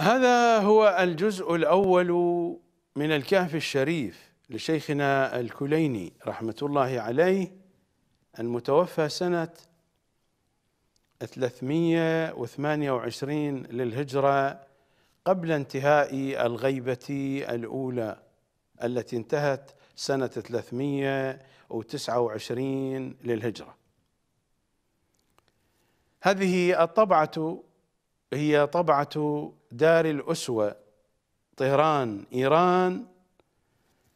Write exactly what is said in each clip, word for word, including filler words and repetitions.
هذا هو الجزء الأول من الكهف الشريف لشيخنا الكليني رحمة الله عليه المتوفى سنة ثلاثمئة وثمانية وعشرين للهجرة قبل انتهاء الغيبة الأولى التي انتهت سنة ثلاثمئة وتسعة وعشرين للهجرة. هذه الطبعة هي طبعة دار الأسوة طهران إيران،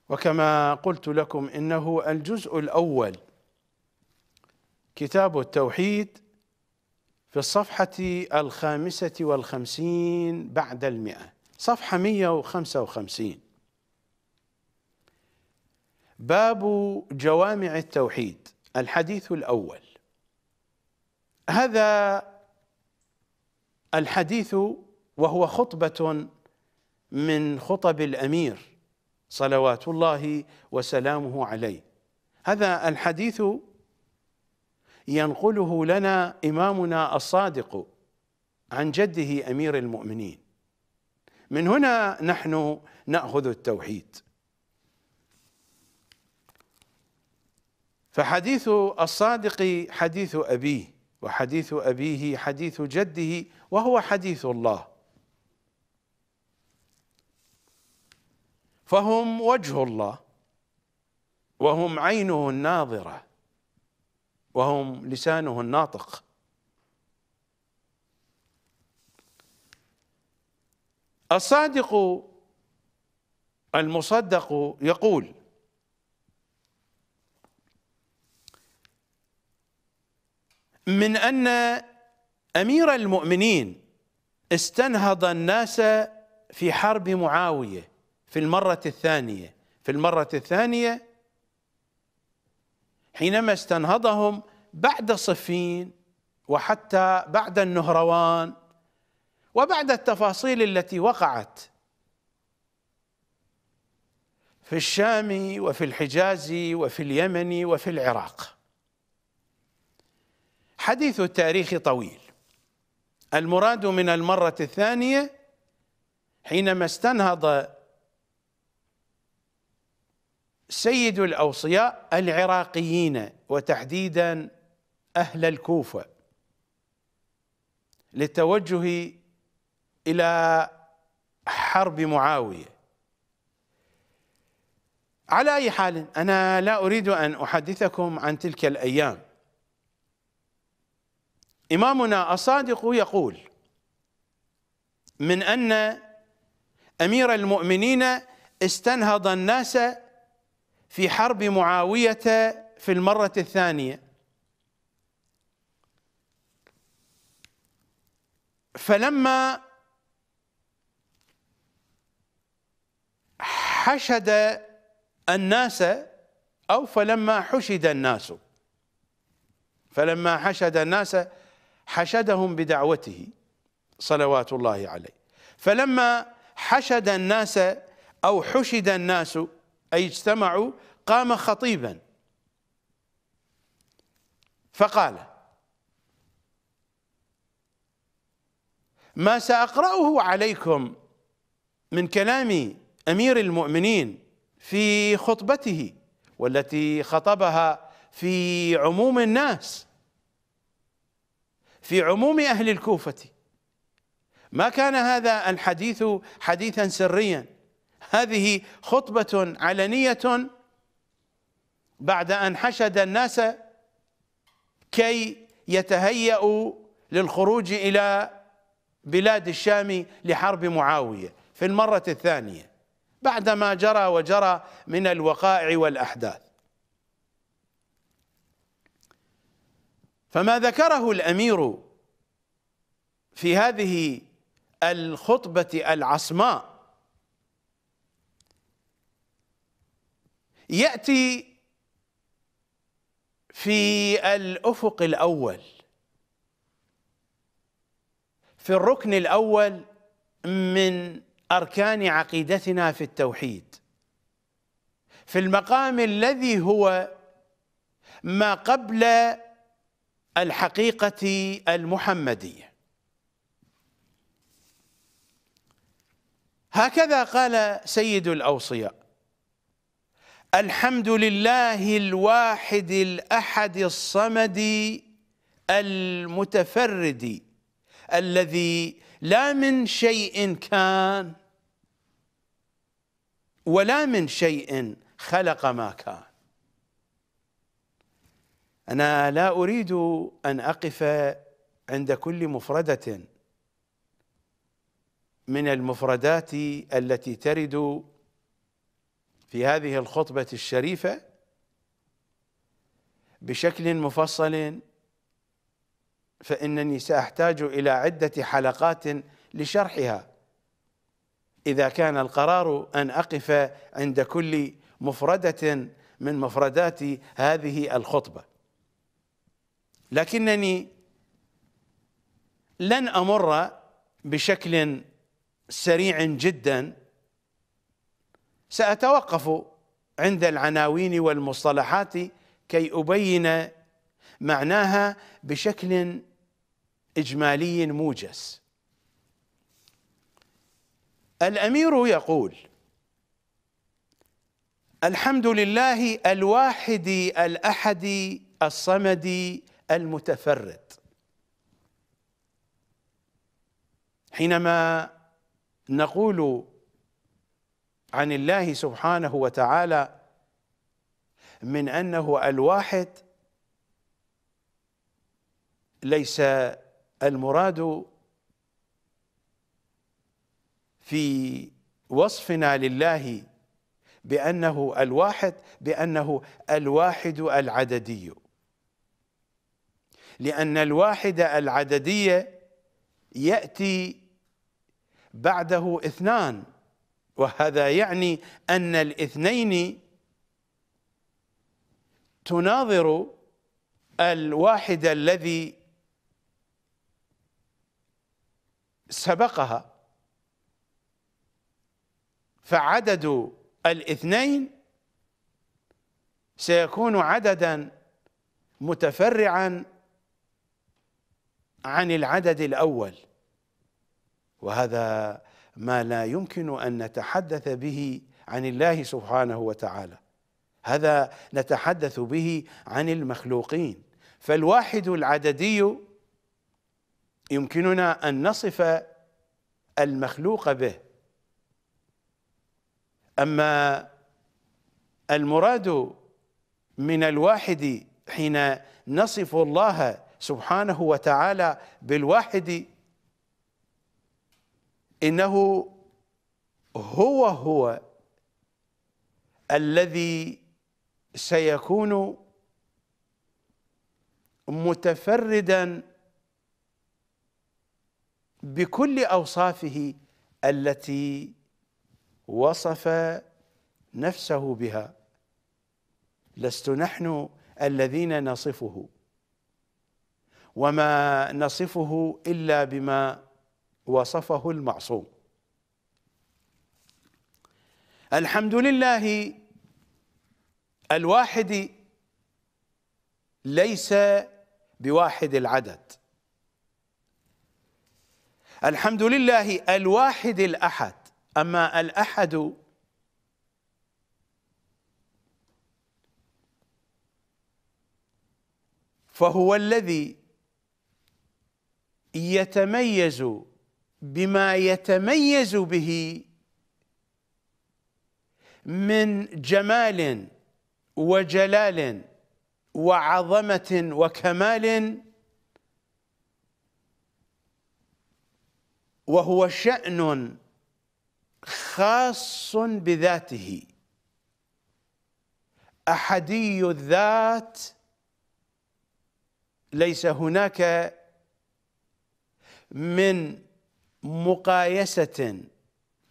وكما قلت لكم إنه الجزء الأول كتاب التوحيد في الصفحة الخامسة والخمسين بعد المئة، صفحة مئة وخمسة وخمسين. باب جوامع التوحيد الحديث الأول. هذا الحديث وهو خطبة من خطب الأمير صلوات الله وسلامه عليه. هذا الحديث ينقله لنا إمامنا الصادق عن جده أمير المؤمنين، من هنا نحن نأخذ التوحيد. فحديث الصادق حديث أبيه، وحديث أبيه حديث جده، وهو حديث الله، فهم وجه الله وهم عينه الناظرة وهم لسانه الناطق. الصادق المصدق يقول: من أن أمير المؤمنين استنهض الناس في حرب معاوية في المرة الثانية في المرة الثانية حينما استنهضهم بعد صفين وحتى بعد النهروان وبعد التفاصيل التي وقعت في الشام وفي الحجاز وفي اليمن وفي العراق. حديث التاريخ طويل. المراد من المرة الثانية حينما استنهض سيد الأوصياء العراقيين وتحديدا أهل الكوفة للتوجه إلى حرب معاوية. على أي حال، أنا لا أريد أن أحدثكم عن تلك الأيام. إمامنا الصادق يقول: من أن أمير المؤمنين استنهض الناس في حرب معاوية في المرة الثانية، فلما حشد الناس أو فلما حشد الناس فلما حشد الناس حشدهم بدعوته صلوات الله عليه. فلما حشد الناس أو حشد الناس أي اجتمعوا، قام خطيبا فقال: ما سأقرأه عليكم من كلام أمير المؤمنين في خطبته والتي خطبها في عموم الناس في عموم أهل الكوفة، ما كان هذا الحديث حديثا سريا، هذه خطبة علنية بعد أن حشد الناس كي يتهيأوا للخروج إلى بلاد الشام لحرب معاوية في المرة الثانية بعدما جرى وجرى من الوقائع والأحداث. فما ذكره الأمير في هذه الخطبة العصماء يأتي في الأفق الأول في الركن الأول من أركان عقيدتنا في التوحيد، في المقام الذي هو ما قبل الحقيقة المحمدية. هكذا قال سيد الأوصياء: الحمد لله الواحد الأحد الصمد المتفرد الذي لا من شيء كان ولا من شيء خلق ما كان. أنا لا أريد أن أقف عند كل مفردة من المفردات التي ترد في هذه الخطبة الشريفة بشكل مفصل، فإنني سأحتاج إلى عدة حلقات لشرحها إذا كان القرار أن أقف عند كل مفردة من مفردات هذه الخطبة، لكنني لن أمر بشكل سريع جدا، سأتوقف عند العناوين والمصطلحات كي أبين معناها بشكل إجمالي موجز. الأمير يقول: الحمد لله الواحد الأحد الصمد المتفرد. حينما نقول عن الله سبحانه وتعالى من أنه الواحد، ليس المراد في وصفنا لله بأنه الواحد بأنه الواحد العددي، لأن الواحد العددي يأتي بعده اثنان، وهذا يعني أن الاثنين تناظر الواحد الذي سبقها، فعدد الاثنين سيكون عددا متفرعا عن العدد الأول، وهذا ما لا يمكن أن نتحدث به عن الله سبحانه وتعالى، هذا نتحدث به عن المخلوقين. فالواحد العددي يمكننا أن نصف المخلوق به، أما المراد من الواحد حين نصف الله سبحانه وتعالى بالواحد إنه هو هو الذي سيكون متفردا بكل أوصافه التي وصف نفسه بها، لست نحن الذين نصفه، وما نصفه إلا بما وصفه المعصوم. الحمد لله الواحد ليس بواحد العدد. الحمد لله الواحد الأحد. أما الأحد فهو الذي يتميز بما يتميز به من جمال وجلال وعظمة وكمال، وهو شأن خاص بذاته، أحدي الذات، ليس هناك من مقايسة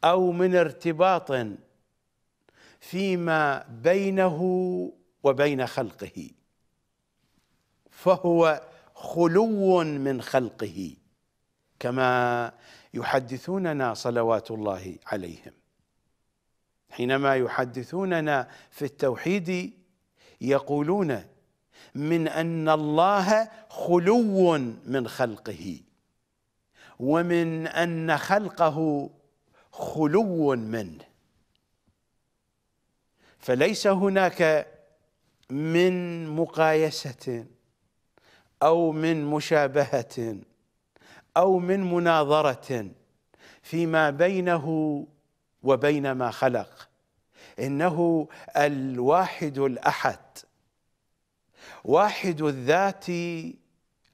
أو من ارتباط فيما بينه وبين خلقه، فهو خلو من خلقه كما يحدثوننا صلوات الله عليهم. حينما يحدثوننا في التوحيد يقولون من أن الله خلو من خلقه، ومن أن خلقه خلو منه، فليس هناك من مقايسة أو من مشابهة أو من مناظرة فيما بينه وبين ما خلق، إنه الواحد الأحد، واحد الذات،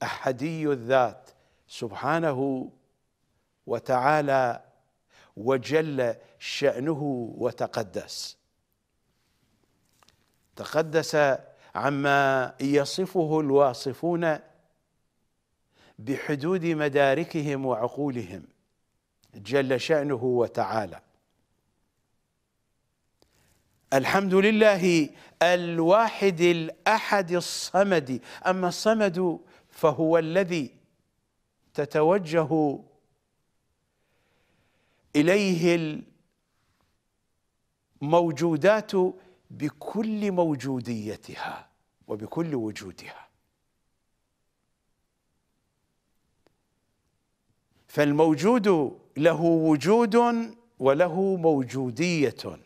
أحدي الذات سبحانه وتعالى وجل شأنه وتقدس. تقدس عما يصفه الواصفون بحدود مداركهم وعقولهم جل شأنه وتعالى. الحمد لله الواحد الأحد الصمد. أما الصمد فهو الذي تتوجه إليه الموجودات بكل موجوديتها وبكل وجودها، فالموجود له وجود وله موجودية،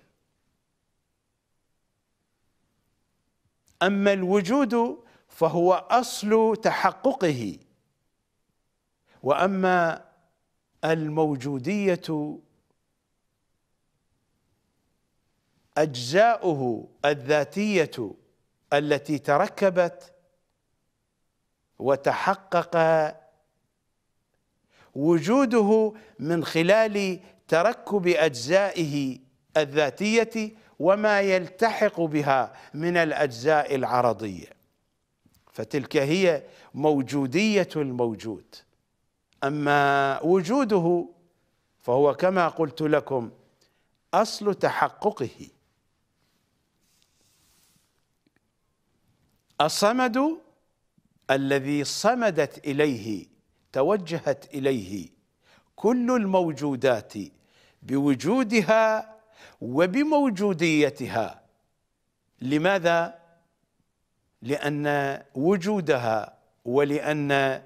أما الوجود فهو أصل تحققه، وأما الموجودية أجزاؤه الذاتية التي تركبت وتحقق وجوده من خلال تركب أجزائه الذاتية وما يلتحق بها من الأجزاء العرضية، فتلك هي موجودية الموجود. أما وجوده فهو كما قلت لكم أصل تحققه. الصمد الذي صمدت إليه توجهت إليه كل الموجودات بوجودها وبموجوديتها. لماذا؟ لأن وجودها ولأن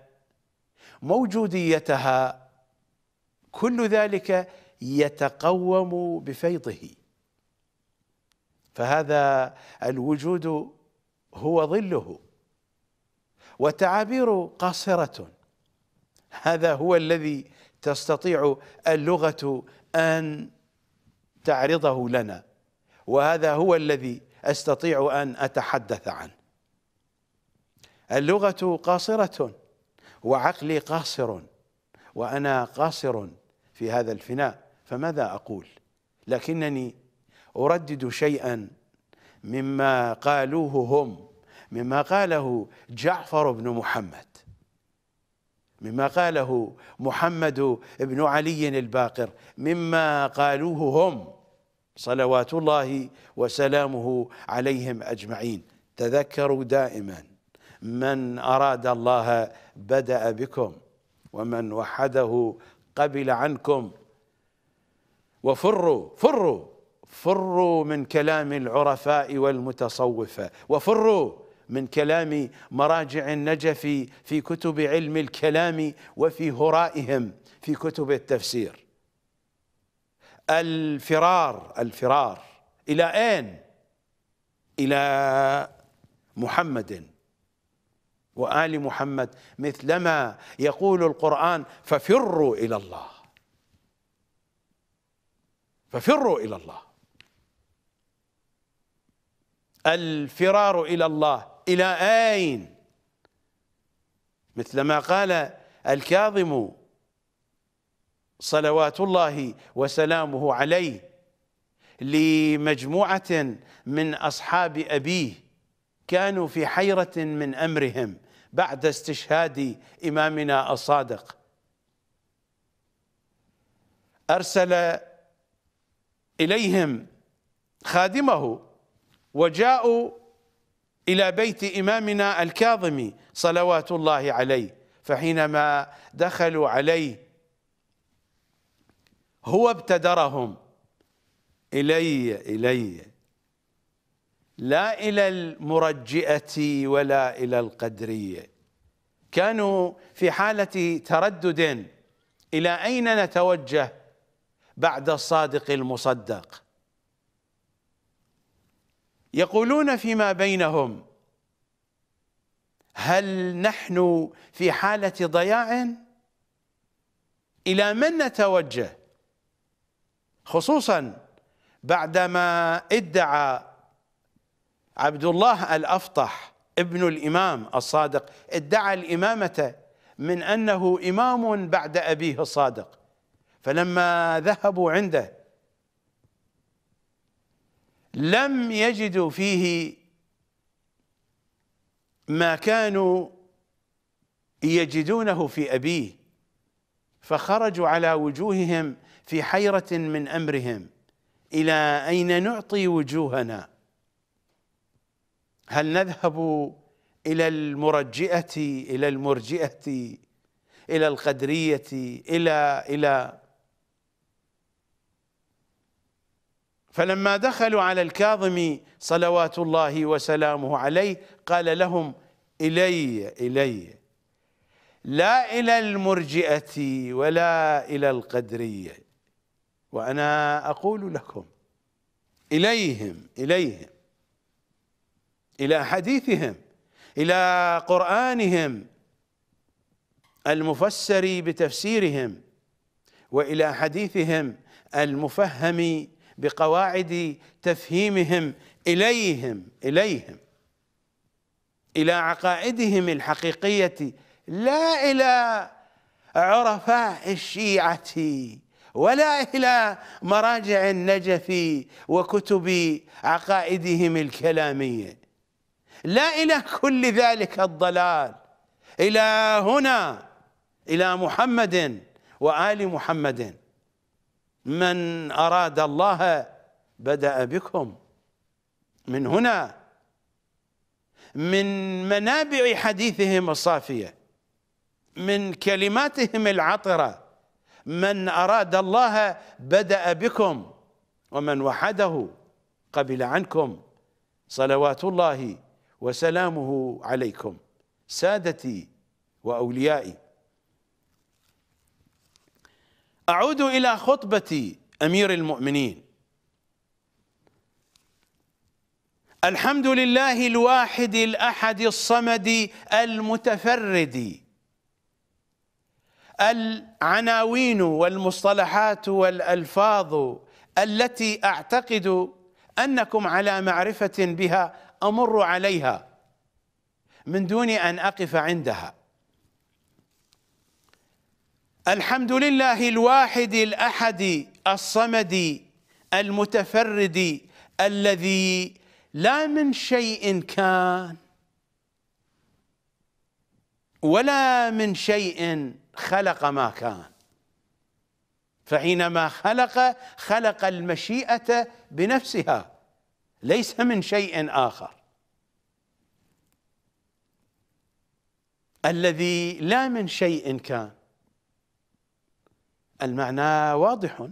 موجوديتها كل ذلك يتقوم بفيضه، فهذا الوجود هو ظله، وتعابيره قاصرة. هذا هو الذي تستطيع اللغة أن تعرضه لنا، وهذا هو الذي أستطيع أن أتحدث عنه. اللغة قاصرة وعقلي قاصر وأنا قاصر في هذا الفناء، فماذا أقول؟ لكنني أردد شيئا مما قالوه هم، مما قاله جعفر بن محمد، مما قاله محمد بن علي الباقر، مما قالوه هم صلوات الله وسلامه عليهم أجمعين. تذكروا دائما من أراد الله بدأ بكم، ومن وحده قبل عنكم، وفروا فروا فروا من كلام العرفاء والمتصوفة، وفروا من كلام مراجع النجف في كتب علم الكلام وفي هرائهم في كتب التفسير. الفرار الفرار إلى أين؟ إلى محمد وآل محمد، مثلما يقول القرآن ففروا إلى الله، ففروا إلى الله. الفرار إلى الله إلى أين؟ مثلما قال الكاظم صلوات الله وسلامه عليه لمجموعة من أصحاب أبيه كانوا في حيرة من أمرهم بعد استشهاد إمامنا الصادق، أرسل إليهم خادمه وجاءوا إلى بيت إمامنا الكاظم صلوات الله عليه، فحينما دخلوا عليه هو ابتدرهم: إلي إلي، لا إلى المرجئة ولا إلى القدرية. كانوا في حالة تردد إلى أين نتوجه، بعد الصادق المصدق. يقولون فيما بينهم: هل نحن في حالة ضياع؟ إلى من نتوجه؟ خصوصا بعدما ادعى عبد الله الأفطح ابن الإمام الصادق، ادعى الإمامة من أنه إمام بعد أبيه الصادق، فلما ذهبوا عنده لم يجدوا فيه ما كانوا يجدونه في أبيه، فخرجوا على وجوههم في حيرة من أمرهم. إلى أين نعطي وجوهنا؟ هل نذهب إلى المرجئة إلى المرجئة إلى القدرية إلى إلى فلما دخلوا على الكاظم صلوات الله وسلامه عليه قال لهم: إلي إلي لا إلى المرجئة ولا إلى القدرية، وأنا أقول لكم إليهم إليهم إلى حديثهم، إلى قرآنهم المفسر بتفسيرهم، وإلى حديثهم المفهم بقواعد تفهيمهم، إليهم إليهم إلى عقائدهم الحقيقية، لا إلى عرفاء الشيعة ولا إلى مراجع النجف وكتب عقائدهم الكلامية، لا إلى كل ذلك الضلال، إلى هنا، إلى محمد وآل محمد. من أراد الله بدأ بكم. من هنا، من منابع حديثهم الصافية، من كلماتهم العطرة، من أراد الله بدأ بكم، ومن وحده قبل عنكم صلوات الله وسلامه عليكم سادتي وأوليائي. أعود إلى خطبة أمير المؤمنين: الحمد لله الواحد الأحد الصمد المتفرد. العناوين والمصطلحات والألفاظ التي أعتقد أنكم على معرفة بها أمر عليها من دون أن أقف عندها. الحمد لله الواحد الأحد الصمد المتفرد الذي لا من شيء كان ولا من شيء خلق ما كان، فحينما خلق خلق المشيئة بنفسها ليس من شيء آخر. الذي لا من شيء كان، المعنى واضح،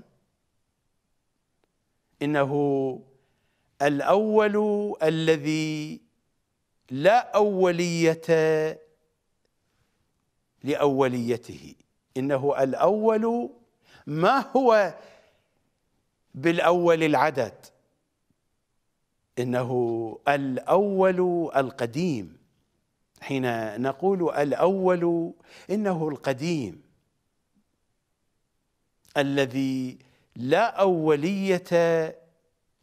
إنه الأول الذي لا أولية لأوليته، إنه الأول ما هو بالأول العدد، إنه الأول القديم. حين نقول الأول إنه القديم الذي لا أولية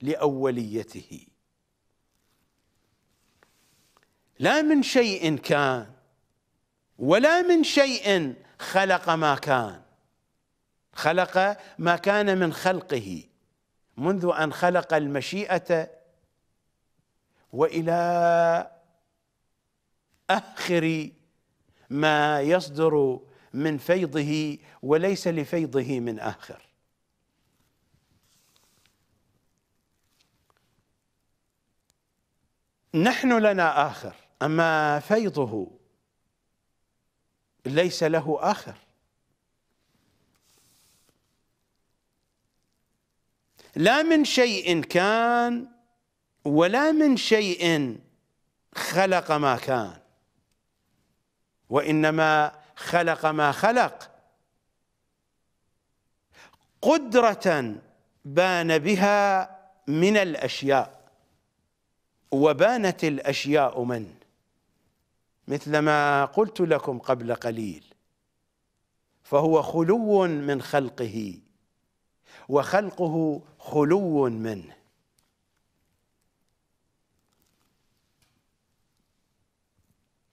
لأوليته، لا من شيء كان ولا من شيء خلق ما كان، خلق ما كان من خلقه منذ أن خلق المشيئة وإلى آخر ما يصدر من فيضه وليس لفيضه من آخر. نحن لنا آخر، أما فيضه ليس له آخر. لا من شيء كان ولا من شيء خلق ما كان، وإنما خلق ما خلق. قدرة بان بها من الأشياء، وبانت الأشياء منه، مثل ما قلت لكم قبل قليل، فهو خلو من خلقه وخلقه خلو منه.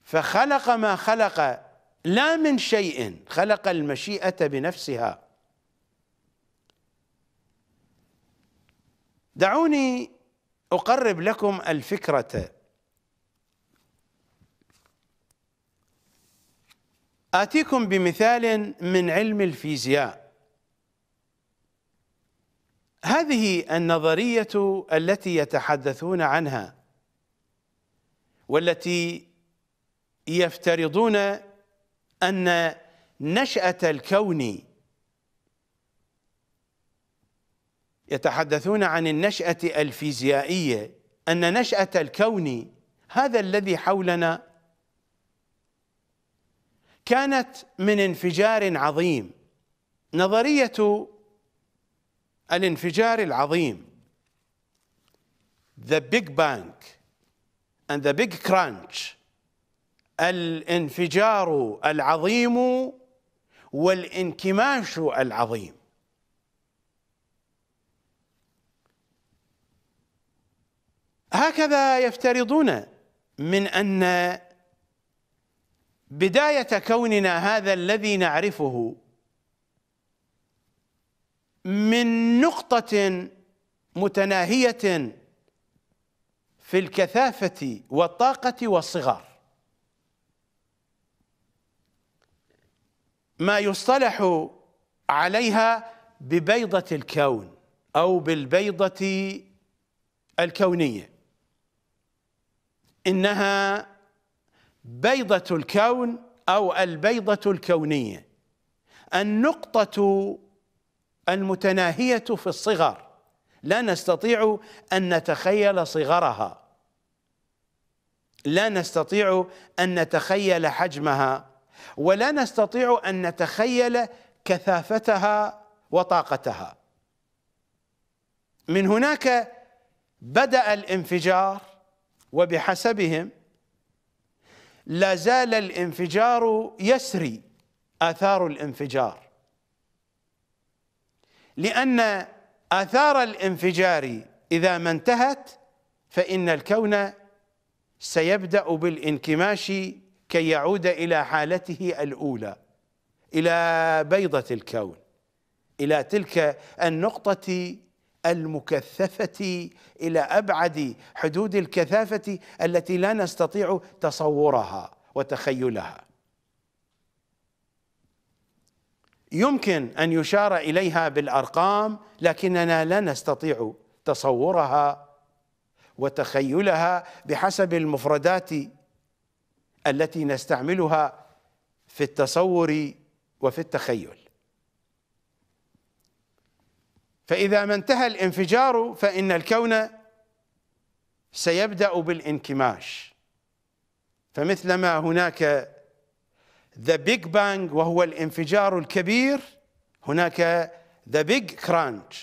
فخلق ما خلق لا من شيء، خلق المشيئة بنفسها. دعوني أقرب لكم الفكرة. آتيكم بمثال من علم الفيزياء. هذه النظرية التي يتحدثون عنها والتي يفترضون أن نشأة الكون، يتحدثون عن النشأة الفيزيائية، أن نشأة الكون هذا الذي حولنا كانت من انفجار عظيم، نظرية الانفجار العظيم، The Big Bang and the Big Crunch، الانفجار العظيم والانكماش العظيم. هكذا يفترضون من أن بداية كوننا هذا الذي نعرفه من نقطة متناهية في الكثافة والطاقة والصغر، ما يصطلح عليها ببيضة الكون أو بالبيضة الكونية، إنها بيضة الكون أو البيضة الكونية، النقطة المتناهية في الصغر، لا نستطيع أن نتخيل صغرها، لا نستطيع أن نتخيل حجمها، ولا نستطيع أن نتخيل كثافتها وطاقتها. من هناك بدأ الانفجار، وبحسبهم لا زال الانفجار يسري آثار الانفجار، لأن آثار الانفجار إذا ما انتهت فإن الكون سيبدأ بالانكماش كي يعود إلى حالته الأولى، إلى بيضة الكون، إلى تلك النقطة المكثفة إلى أبعد حدود الكثافة التي لا نستطيع تصورها وتخيلها. يمكن أن يشار إليها بالأرقام لكننا لا نستطيع تصورها وتخيلها بحسب المفردات التي نستعملها في التصور وفي التخيل. فإذا ما انتهى الانفجار فإن الكون سيبدأ بالانكماش، فمثلما هناك The Big Bang وهو الانفجار الكبير، هناك The Big Crunch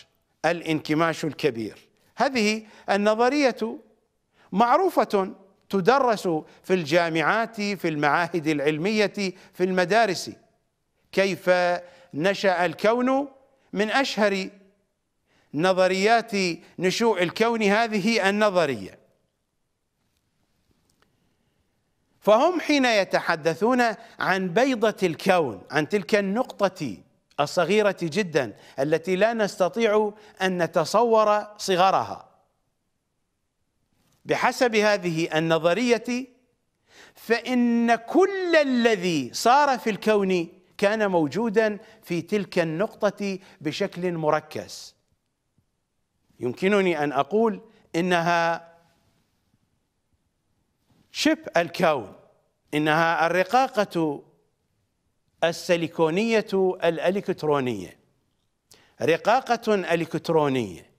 الانكماش الكبير. هذه النظرية معروفة، تدرس في الجامعات، في المعاهد العلمية، في المدارس، كيف نشأ الكون. من أشهر نظريات نشوء الكون هذه النظرية. فهم حين يتحدثون عن بيضة الكون، عن تلك النقطة الصغيرة جدا التي لا نستطيع أن نتصور صغرها، بحسب هذه النظرية فإن كل الذي صار في الكون كان موجودا في تلك النقطة بشكل مركز. يمكنني أن أقول إنها شبه الكون، إنها الرقاقة السيليكونية الإلكترونية، رقاقة إلكترونية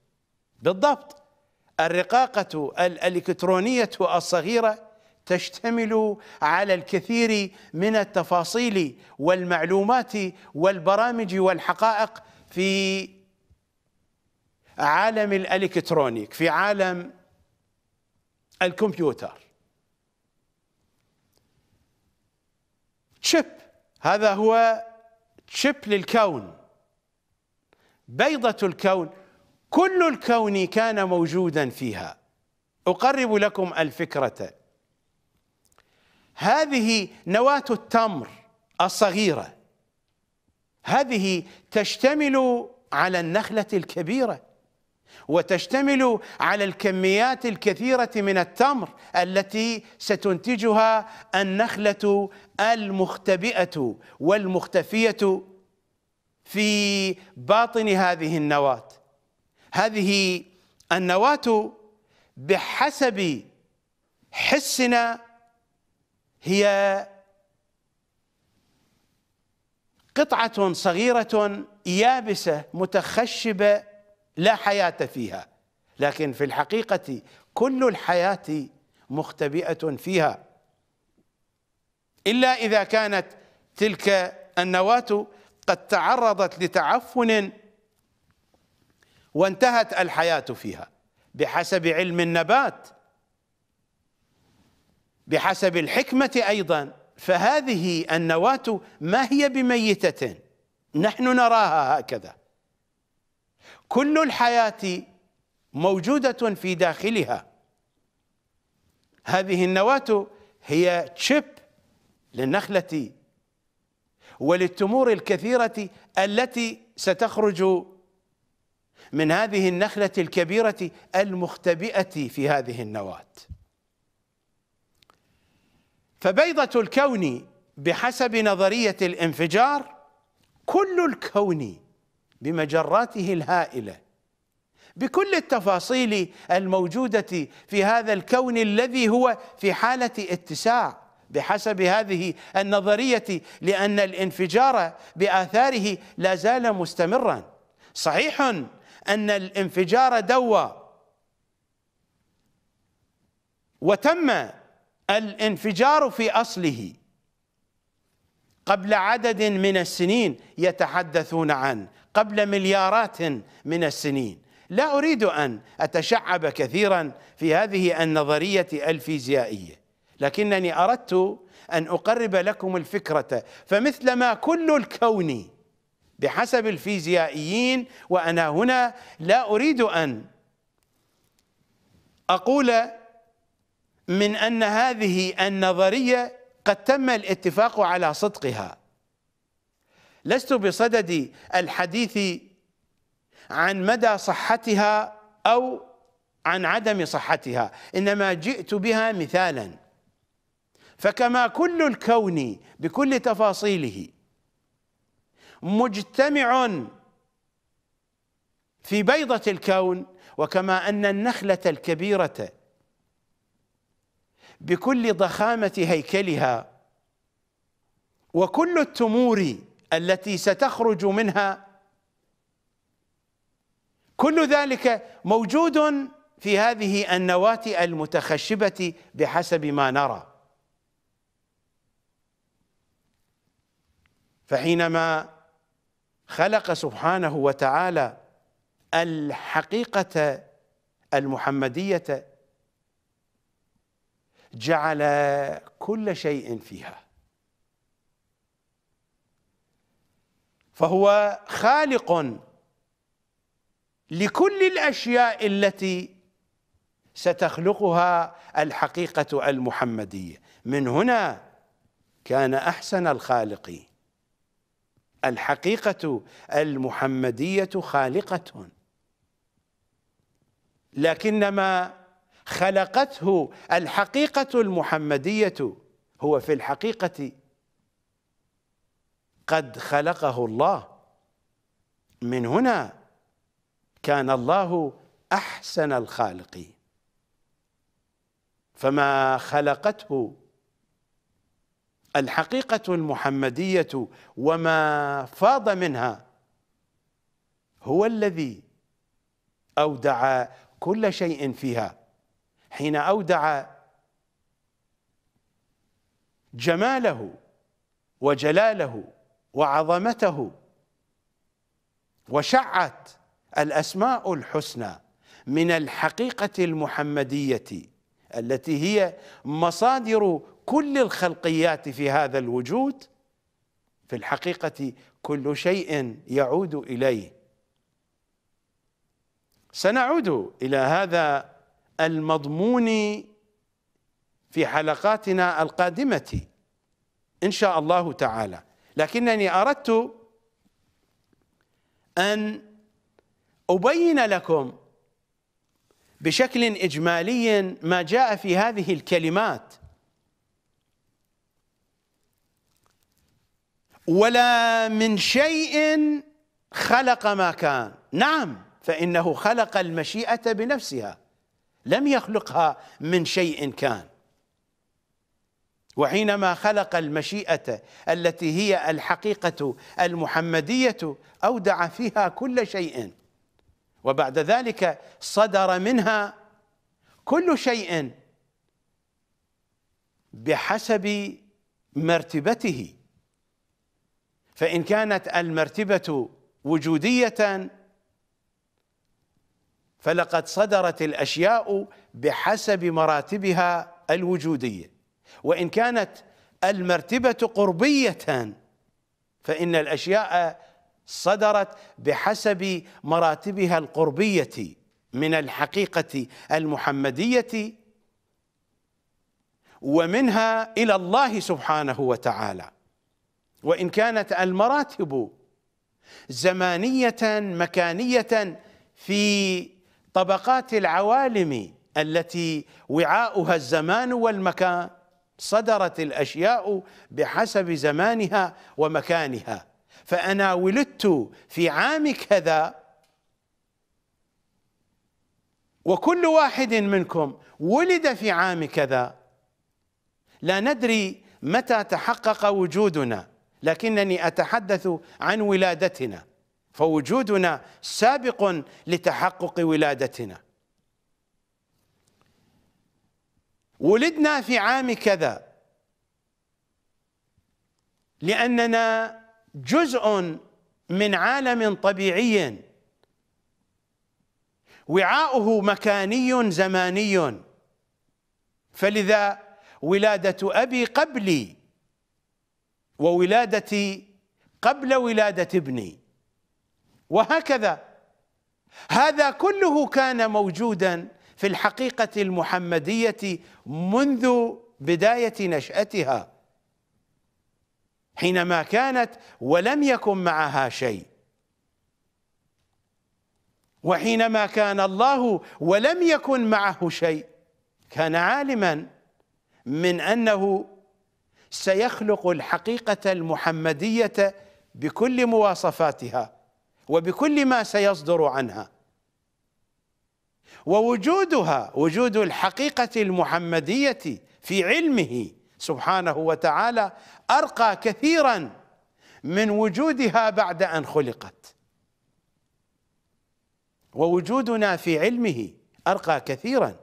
بالضبط. الرقاقة الإلكترونية الصغيرة تشتمل على الكثير من التفاصيل والمعلومات والبرامج والحقائق في عالم الإلكترونيك، في عالم الكمبيوتر. تشيب، هذا هو تشيب للكون، بيضة الكون، كل الكون كان موجودا فيها. أقرب لكم الفكرة، هذه نواة التمر الصغيرة، هذه تشتمل على النخلة الكبيرة، وتشتمل على الكميات الكثيرة من التمر التي ستنتجها النخلة المختبئة والمختفية في باطن هذه النواة. هذه النواة بحسب حسنا هي قطعة صغيرة يابسة متخشبة لا حياة فيها، لكن في الحقيقة كل الحياة مختبئة فيها، إلا إذا كانت تلك النواة قد تعرضت لتعفن وانتهت الحياة فيها بحسب علم النبات، بحسب الحكمة أيضا. فهذه النواة ما هي بميتة، نحن نراها هكذا، كل الحياة موجودة في داخلها. هذه النواة هي تشيب للنخلة وللتمور الكثيرة التي ستخرج من هذه النخلة الكبيرة المختبئة في هذه النواة. فبيضة الكون بحسب نظرية الانفجار، كل الكون بمجراته الهائلة بكل التفاصيل الموجودة في هذا الكون الذي هو في حالة اتساع بحسب هذه النظرية، لأن الانفجار بآثاره لا زال مستمرا. صحيح أن الانفجار دوى وتم الانفجار في أصله قبل عدد من السنين يتحدثون عنه، قبل مليارات من السنين. لا أريد أن أتشعب كثيرا في هذه النظرية الفيزيائية، لكنني أردت أن أقرب لكم الفكرة. فمثلما كل الكون بحسب الفيزيائيين، وأنا هنا لا أريد أن أقول من أن هذه النظرية قد تم الاتفاق على صدقها، لست بصدد الحديث عن مدى صحتها أو عن عدم صحتها، إنما جئت بها مثالا. فكما كل الكون بكل تفاصيله مجتمع في بيضة الكون، وكما أن النخلة الكبيرة بكل ضخامة هيكلها وكل التمور التي ستخرج منها، كل ذلك موجود في هذه النواة المتخشبة بحسب ما نرى. فحينما خلق سبحانه وتعالى الحقيقة المحمدية جعل كل شيء فيها، فهو خالق لكل الأشياء التي ستخلقها الحقيقة المحمدية. من هنا كان أحسن الخالقين، الحقيقة المحمدية خالقة، لكنما خلقته الحقيقة المحمدية هو في الحقيقة قد خلقه الله. من هنا كان الله أحسن الخالقين، فما خلقته الحقيقة المحمدية وما فاض منها هو الذي أودع كل شيء فيها. حين أودع جماله وجلاله وعظمته وشعت الأسماء الحسنى من الحقيقة المحمدية التي هي مصادر كل الخلقيات في هذا الوجود. في الحقيقة كل شيء يعود إليه. سنعود إلى هذا المضمون في حلقاتنا القادمة إن شاء الله تعالى، لكنني أردت أن أبين لكم بشكل إجمالي ما جاء في هذه الكلمات، ولا من شيء خلق ما كان. نعم، فإنه خلق المشيئة بنفسها، لم يخلقها من شيء كان. وحينما خلق المشيئة التي هي الحقيقة المحمدية أودع فيها كل شيء، وبعد ذلك صدر منها كل شيء بحسب مرتبته. فإن كانت المرتبة وجودية فلقد صدرت الأشياء بحسب مراتبها الوجودية، وإن كانت المرتبة قربية فإن الأشياء صدرت بحسب مراتبها القربية من الحقيقة المحمدية ومنها إلى الله سبحانه وتعالى. وإن كانت المراتب زمانية مكانية في طبقات العوالم التي وعاؤها الزمان والمكان صدرت الأشياء بحسب زمانها ومكانها. فأنا ولدت في عام كذا، وكل واحد منكم ولد في عام كذا، لا ندري متى تحقق وجودنا، لكنني أتحدث عن ولادتنا، فوجودنا سابق لتحقق ولادتنا. ولدنا في عام كذا لأننا جزء من عالم طبيعي وعاؤه مكاني زماني، فلذا ولادة أبي قبلي وولادتي قبل ولادة ابني، وهكذا. هذا كله كان موجودا في الحقيقة المحمدية منذ بداية نشأتها، حينما كانت ولم يكن معها شيء، وحينما كان الله ولم يكن معه شيء كان عالما من أنه سيخلق الحقيقة المحمدية بكل مواصفاتها وبكل ما سيصدر عنها. ووجودها وجود الحقيقة المحمدية في علمه سبحانه وتعالى أرقى كثيرا من وجودها بعد أن خلقت، ووجودنا في علمه أرقى كثيرا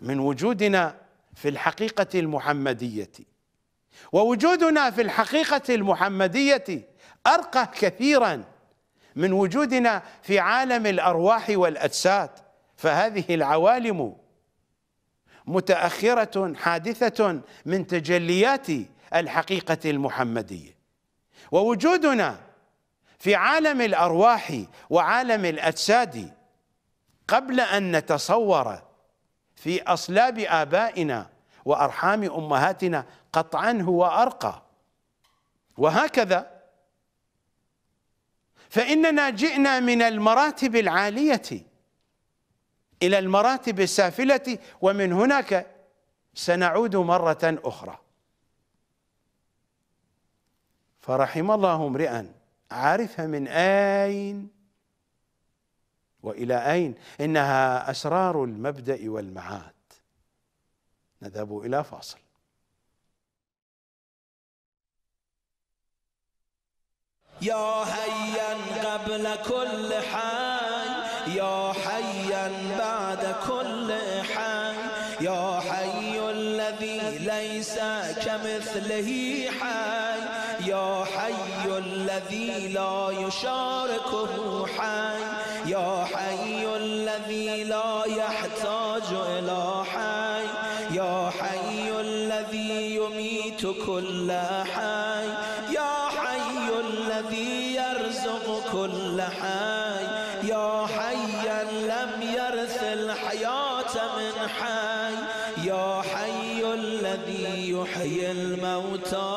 من وجودنا في الحقيقة المحمدية، ووجودنا في الحقيقة المحمدية أرقى كثيرا من وجودنا في عالم الأرواح والأجساد. فهذه العوالم متأخرة حادثة من تجليات الحقيقة المحمدية، ووجودنا في عالم الأرواح وعالم الأجساد قبل أن نتصور في أصلاب آبائنا وأرحام أمهاتنا قطعا هو أرقى. وهكذا فإننا جئنا من المراتب العالية إلى المراتب السافلة، ومن هناك سنعود مرة أخرى. فرحم الله امرئا عرف من أين وإلى أين. إنها أسرار المبدأ والمعاد. نذهب إلى فاصل. يا حيا قبل كل حي، يا حيا بعد كل حي، يا حي الذي ليس كمثله حي. يا حي الذي لا يشاركه حي، يا حي الذي لا يحتاج إلى حي، يا حي الذي يميت كل حي، يا حي الذي يرزق كل حي، يا حيا لم يرث الحياة من حي، يا حي الذي يحيي الموتى،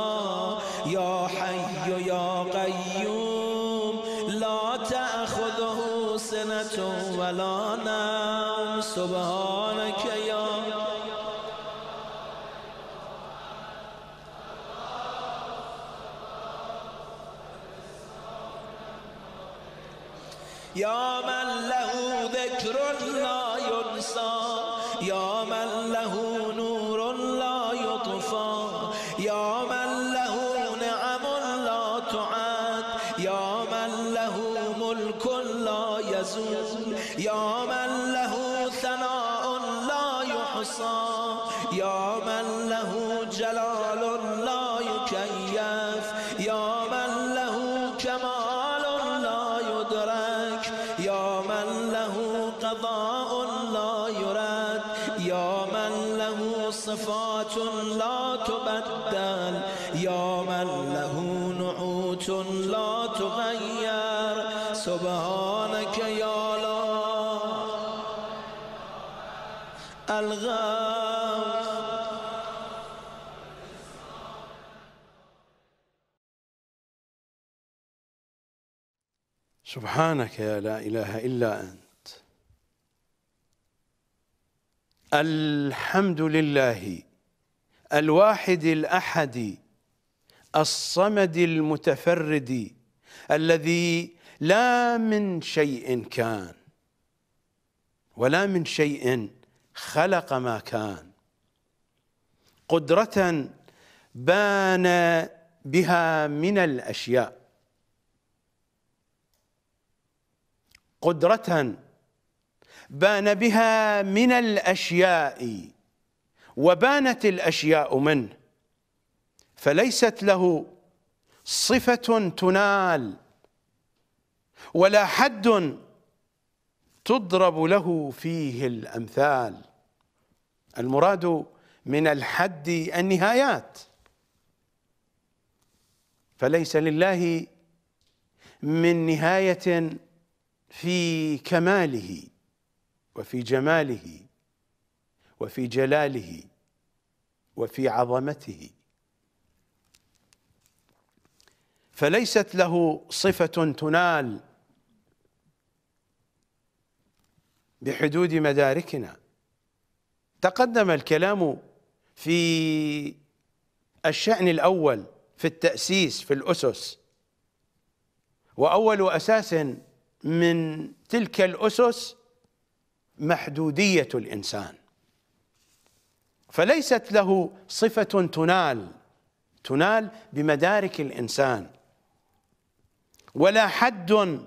يا حي يا قيوم لا تأخذه سنة ولا نوم، سبحانك يا يا من له ذكر لا ينسى، يا من له نور لا يطفى، يا من له نعم لا تعد، يا من له ملك لا يزول، يا من له ثناء لا يحصى، يا من له جلال لا يكيف، يا من له كمال لا يدرك، يا من له قضاء لا يرد، يا من له صفات لا تبدل، يا من له نعوت لا تغير، سبحانك يا لا الغيب. سبحانك يا لا إله إلا أنت. الحمد لله الواحد الأحد الصمد المتفرد الذي لا من شيء كان ولا من شيء خلق ما كان، قدرة بان بها من الأشياء، قدرة بان بها من الأشياء وبانت الأشياء منه، فليست له صفة تنال ولا حد تضرب له فيه الأمثال. المراد من الحد النهايات، فليس لله من نهاية في كماله وفي جماله وفي جلاله وفي عظمته، فليست له صفة تنال بحدود مداركنا. تقدم الكلام في الشأن الأول في التأسيس في الأسس، وأول أساس من تلك الأسس محدودية الإنسان، فليست له صفة تنال تنال بمدارك الإنسان ولا حد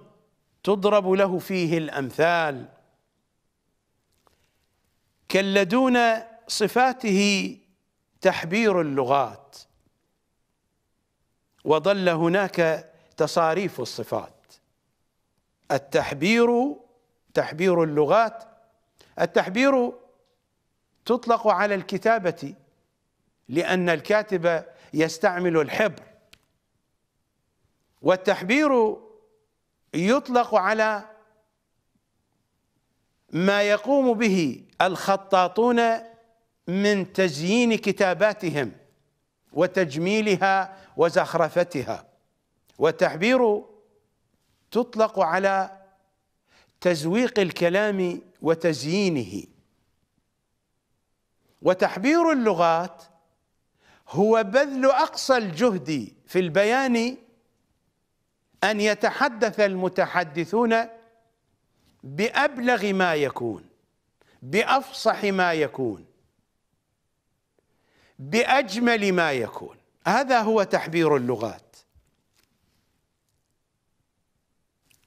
تضرب له فيه الأمثال، كلا دون صفاته تحبير اللغات، وظل هناك تصاريف الصفات، التحبير تحبير اللغات. التحبير تطلق على الكتابة لأن الكاتب يستعمل الحبر، والتحبير يطلق على ما يقوم به الخطاطون من تزيين كتاباتهم وتجميلها وزخرفتها، والتحبير تطلق على تزويق الكلام وتزيينه. وتحبير اللغات هو بذل أقصى الجهد في البيان أن يتحدث المتحدثون بأبلغ ما يكون، بأفصح ما يكون، بأجمل ما يكون، هذا هو تحبير اللغات.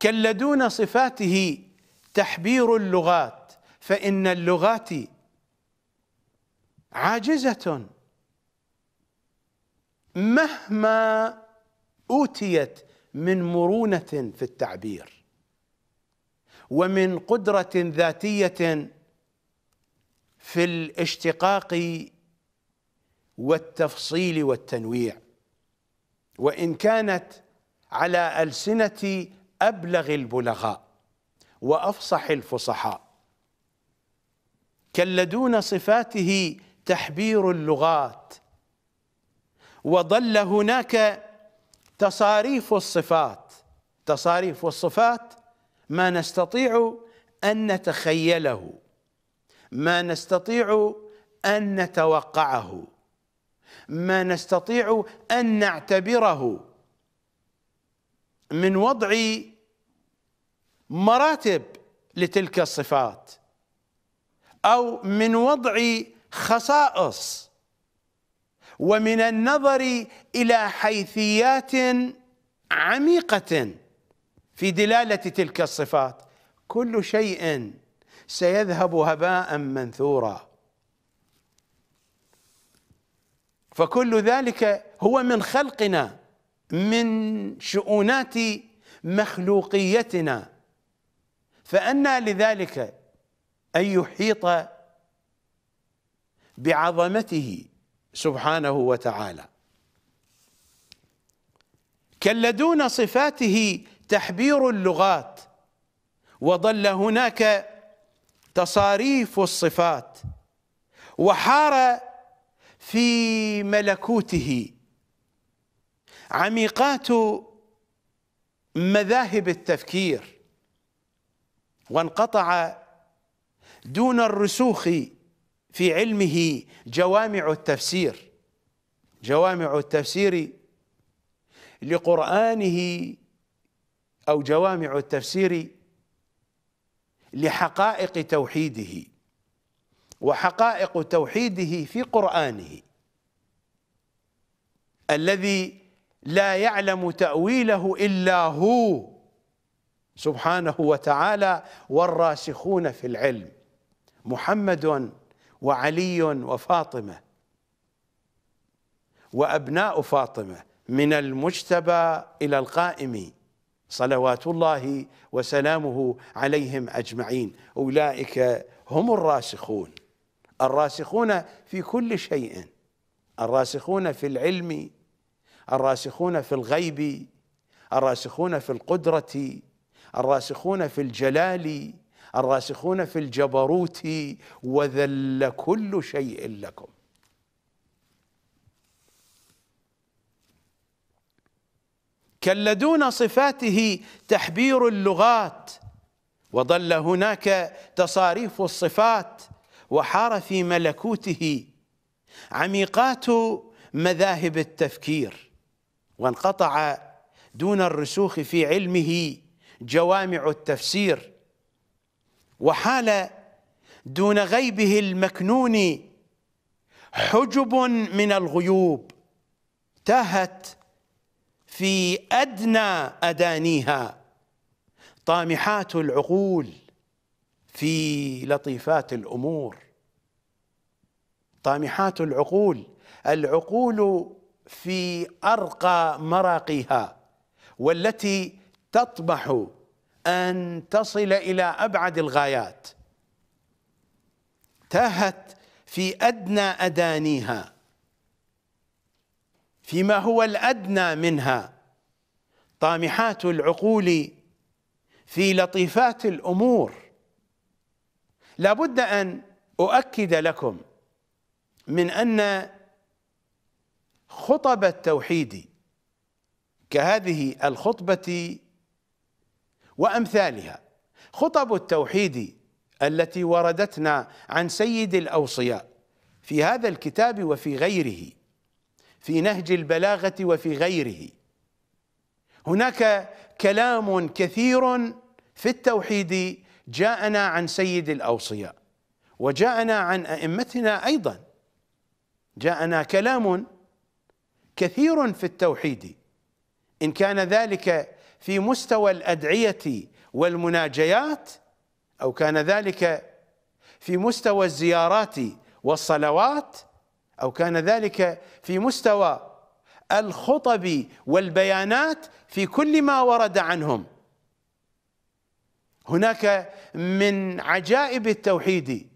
كلا دون صفاته تحبير اللغات، فإن اللغات عاجزة مهما أوتيت من مرونة في التعبير ومن قدرة ذاتية في الاشتقاق والتفصيل والتنويع، وإن كانت على ألسنة أبلغ البلغاء وأفصح الفصحاء، كلدون صفاته تحبير اللغات، وظل هناك تصاريف الصفات تصاريف الصفات ما نستطيع أن نتخيله، ما نستطيع أن نتوقعه، ما نستطيع أن نعتبره، من وضع مراتب لتلك الصفات أو من وضع خصائص، ومن النظر إلى حيثيات عميقة في دلالة تلك الصفات. كل شيء سيذهب هباء منثورا، فكل ذلك هو من خلقنا، من شؤونات مخلوقيتنا، فأنى لذلك أن يحيط بعظمته سبحانه وتعالى. كلدون صفاته تحبير اللغات، وظل هناك تصاريف الصفات، وحار في ملكوته عميقات مذاهب التفكير، وانقطع دون الرسوخ في علمه جوامع التفسير جوامع التفسير لقرآنه، أو جوامع التفسير لحقائق توحيده، وحقائق توحيده في قرآنه الذي لا يعلم تأويله إلا هو سبحانه وتعالى والراسخون في العلم، محمد وعلي وفاطمة وأبناء فاطمة من المجتبى إلى القائم صلوات الله وسلامه عليهم أجمعين، أولئك هم الراسخون الراسخون في كل شيء، الراسخون في العلم، الراسخون في الغيب، الراسخون في القدرة، الراسخون في الجلال، الراسخون في الجبروت، وذل كل شيء لكم. كلدون صفاته تحبير اللغات، وظل هناك تصاريف الصفات، وحار في ملكوته عميقات مذاهب التفكير، وانقطع دون الرسوخ في علمه جوامع التفسير، وحال دون غيبه المكنون حجب من الغيوب، تاهت في أدنى أدانيها طامحات العقول في لطيفات الأمور. طامحات العقول العقول في أرقى مراقيها، والتي تطمح أن تصل إلى أبعد الغايات، تاهت في أدنى أدانيها، فيما هو الأدنى منها طامحات العقول في لطيفات الأمور. لا بد أن أؤكد لكم من أن خطب التوحيد كهذه الخطبة وأمثالها، خطب التوحيد التي وردتنا عن سيد الأوصياء في هذا الكتاب وفي غيره، في نهج البلاغة وفي غيره، هناك كلام كثير في التوحيد جاءنا عن سيد الأوصياء، وجاءنا عن أئمتنا أيضا، جاءنا كلام كثير في التوحيد، إن كان ذلك في مستوى الأدعية والمناجيات، أو كان ذلك في مستوى الزيارات والصلوات، أو كان ذلك في مستوى الخطب والبيانات في كل ما ورد عنهم. هناك من عجائب التوحيد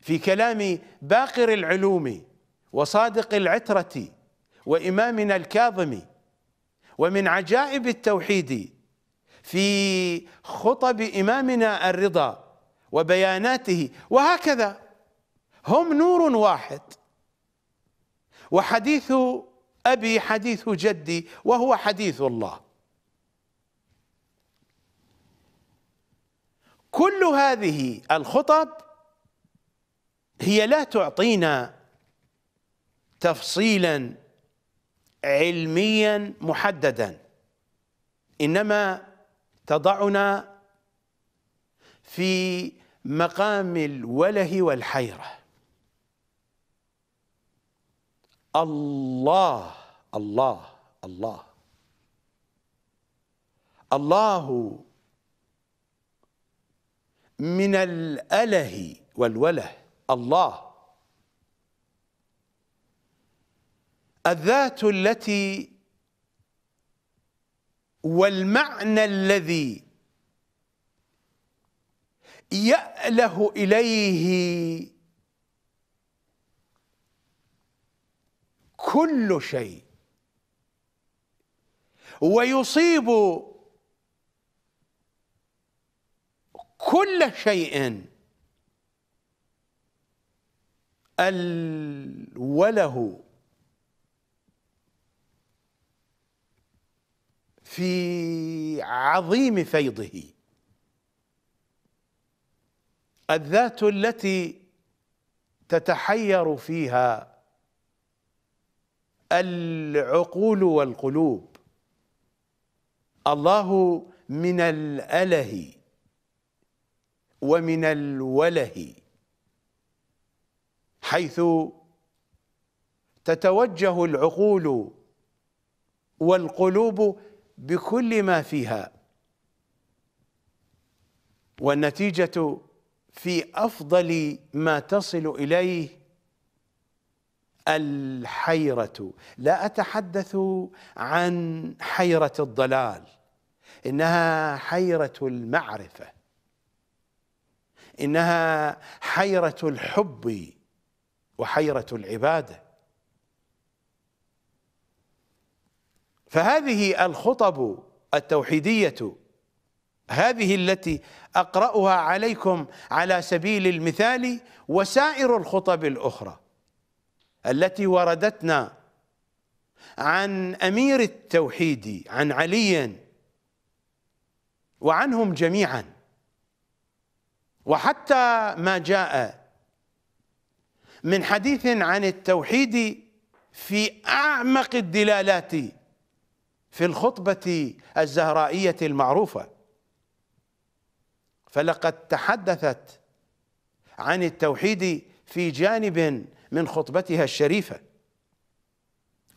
في كلام باقر العلوم وصادق العترة وإمامنا الكاظم، ومن عجائب التوحيد في خطب إمامنا الرضا وبياناته، وهكذا هم نور واحد. وحديث أبي حديث جدي وهو حديث الله. كل هذه الخطب هي لا تعطينا تفصيلا علميا محددا، إنما تضعنا في مقام الوله والحيرة. الله الله الله الله من الأله والوله. الله الذات التي والمعنى الذي يأله إليه كل شيء ويصيب كل شيء. الوله في عظيم فيضه، الذات التي تتحير فيها العقول والقلوب. الله من الأله ومن الوله، حيث تتوجه العقول والقلوب بكل ما فيها، والنتيجة في أفضل ما تصل إليه الحيرة. لا أتحدث عن حيرة الضلال، إنها حيرة المعرفة، إنها حيرة الحب وحيرة العبادة. فهذه الخطب التوحيدية هذه التي أقرأها عليكم على سبيل المثال، وسائر الخطب الأخرى التي وردتنا عن أمير التوحيد عن علي وعنهم جميعا، وحتى ما جاء من حديث عن التوحيد في أعمق الدلالات في الخطبة الزهرائية المعروفة. فلقد تحدثت عن التوحيد في جانب من خطبتها الشريفة.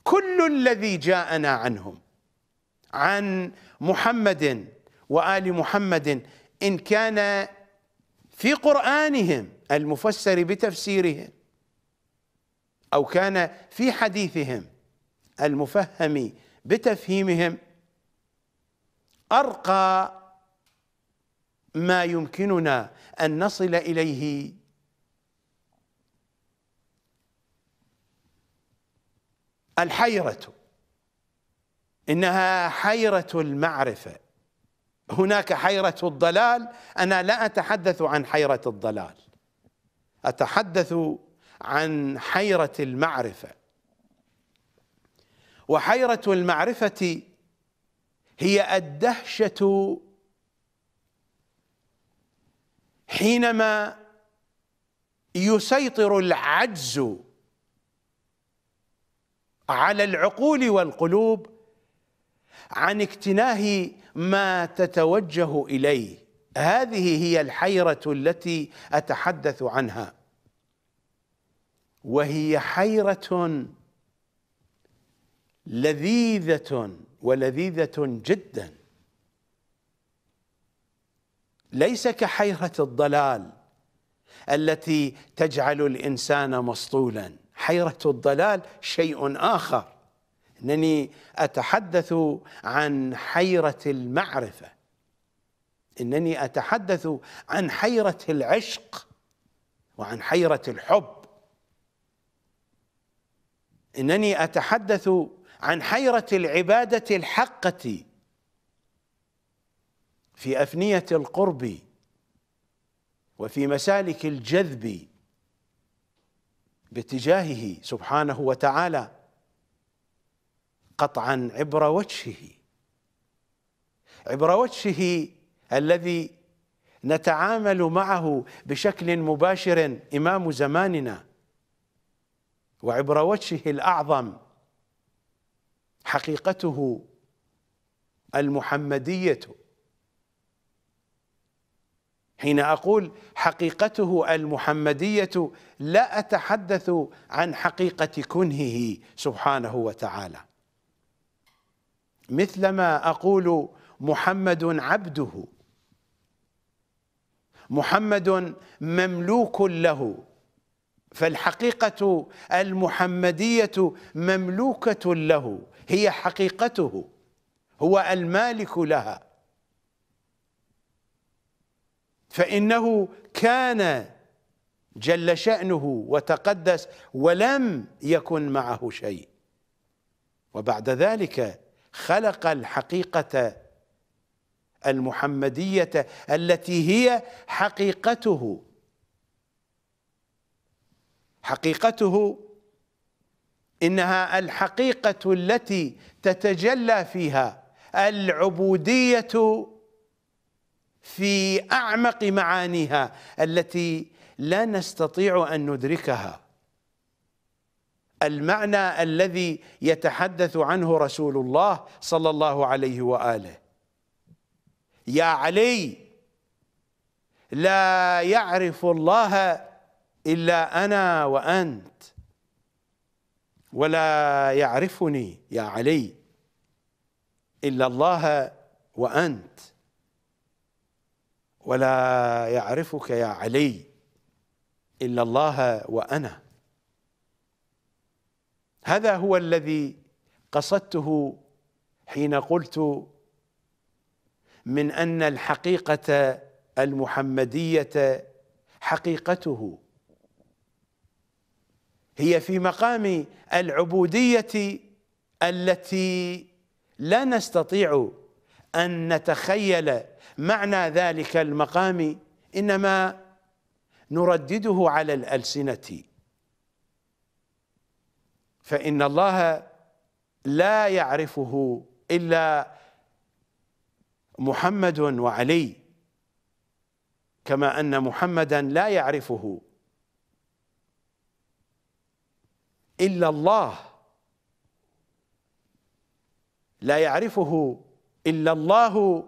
كل الذي جاءنا عنهم عن محمد وآل محمد، إن كان في قرآنهم المفسر بتفسيرهم أو كان في حديثهم المفهم بتفهيمهم، أرقى ما يمكننا أن نصل إليه الحيرة. إنها حيرة المعرفة. هناك حيرة الضلال، أنا لا أتحدث عن حيرة الضلال، أتحدث عن حيرة المعرفة. وحيرة المعرفة هي الدهشة حينما يسيطر العجز على العقول والقلوب عن اكتناه ما تتوجه إليه. هذه هي الحيرة التي أتحدث عنها، وهي حيرة لذيذة ولذيذة جدا، ليس كحيرة الضلال التي تجعل الإنسان مسطولا. حيرة الضلال شيء آخر، أنني أتحدث عن حيرة المعرفة، أنني أتحدث عن حيرة العشق وعن حيرة الحب، أنني أتحدث عن حيرة العبادة الحقة في أفنية القرب وفي مسالك الجذب باتجاهه سبحانه وتعالى قطعا عبر وجهه، عبر وجهه الذي نتعامل معه بشكل مباشر إمام زماننا، وعبر وجهه الأعظم حقيقته المحمدية. حين أقول حقيقته المحمدية لا أتحدث عن حقيقة كنهه سبحانه وتعالى، مثلما أقول محمد عبده، محمد مملوك له، فالحقيقة المحمدية مملوكة له، هي حقيقته، هو المالك لها، فإنه كان جل شأنه وتقدس ولم يكن معه شيء، وبعد ذلك خلق الحقيقة المحمدية التي هي حقيقته، حقيقته إنها الحقيقة التي تتجلى فيها العبودية في أعمق معانيها التي لا نستطيع أن ندركها. المعنى الذي يتحدث عنه رسول الله صلى الله عليه وآله: يا علي لا يعرف الله إلا أنا وأنت، ولا يعرفني يا علي إلا الله وأنت، ولا يعرفك يا علي إلا الله وأنا. هذا هو الذي قصدته حين قلت من أن الحقيقة المحمدية حقيقته هي في مقام العبودية التي لا نستطيع أن نتخيل معنى ذلك المقام، إنما نردده على الألسنة. فإن الله لا يعرفه إلا محمد وعلي، كما أن محمدا لا يعرفه إلا الله، لا يعرفه إلا الله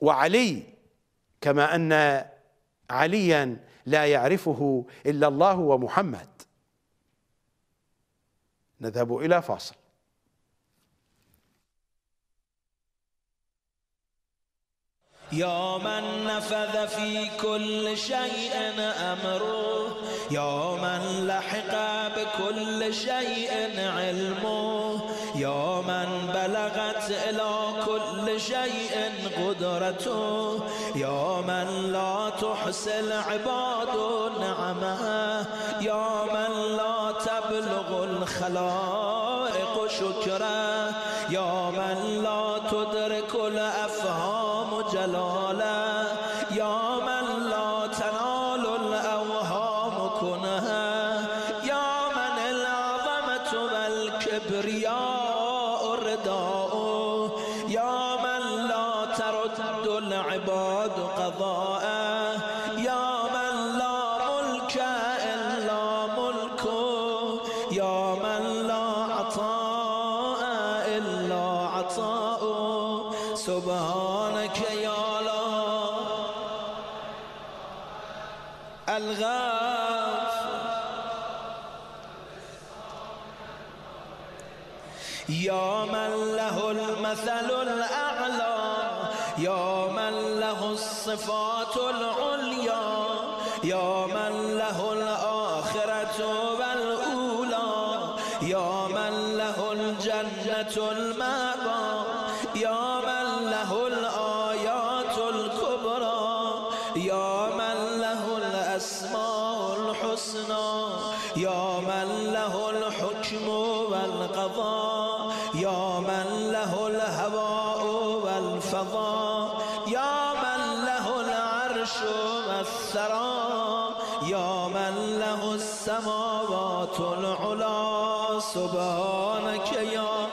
وعلي، كما أن عليا لا يعرفه إلا الله ومحمد. نذهب إلى فاصل. يا من نفذ في كل شيء أمره، يا من لحق بكل شيء علمه، يا من بلغت إلى كل شيء قدرته، يا من لا تحصي العباد نعمه، يا من لا تبلغ الخلائق شكره، يا من لا تدرك الأفهام جلالا، يا من لا تنال الأوهام كنها، يا من العظمة والكبرياء رداؤه، يا من لا ترد العباد قضاءه، يا من لا ملك إلا ملكه، يا من لا عطاء إلا عطاؤه، سبحانك يا لا الغافر، يا من له المثل الأعلى، يا من له الصفات العليا، يا من له الآخرة والأولى، يا المقام يا من له الآيات الكبرى يا من له الأسماء الحسنى يا من له الحكم والقضاء يا من له الهواء والفضاء يا من له العرش والثرى يا من له السماوات العلا سبحانك يا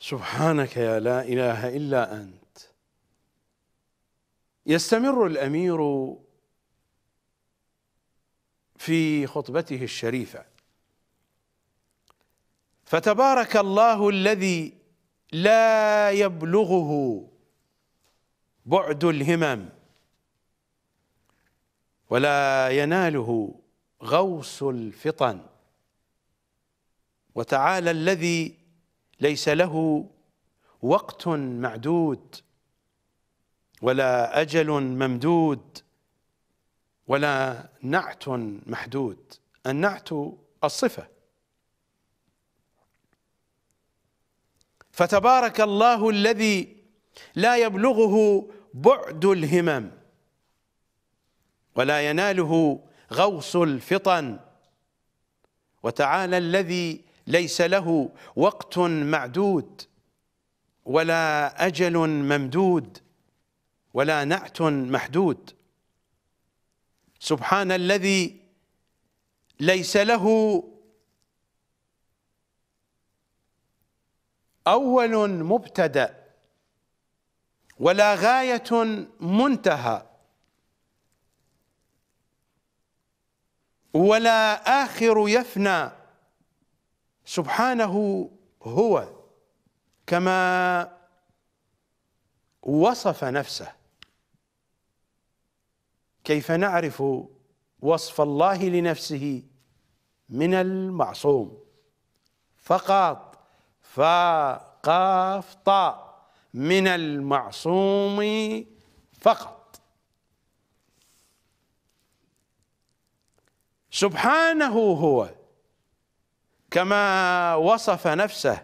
سبحانك يا لا إله إلا أنت. يستمر الأمير في خطبته الشريفة، فتبارك الله الذي لا يبلغه بعد الهمم ولا يناله غوص الفطن، وتعالى الذي ليس له وقت معدود ولا أجل ممدود ولا نعت محدود. النعت الصفة. فتبارك الله الذي لا يبلغه بعد الهمم ولا يناله غوص الفطن، وتعالى الذي ليس له وقت معدود ولا أجل ممدود ولا نعت محدود. سبحان الذي ليس له أول مبتدأ ولا غاية منتهى ولا آخر يفنى. سبحانه هو كما وصف نفسه. كيف نعرف وصف الله لنفسه من المعصوم؟ فقط فقاف طاء، من المعصوم فقط. سبحانه هو كما وصف نفسه،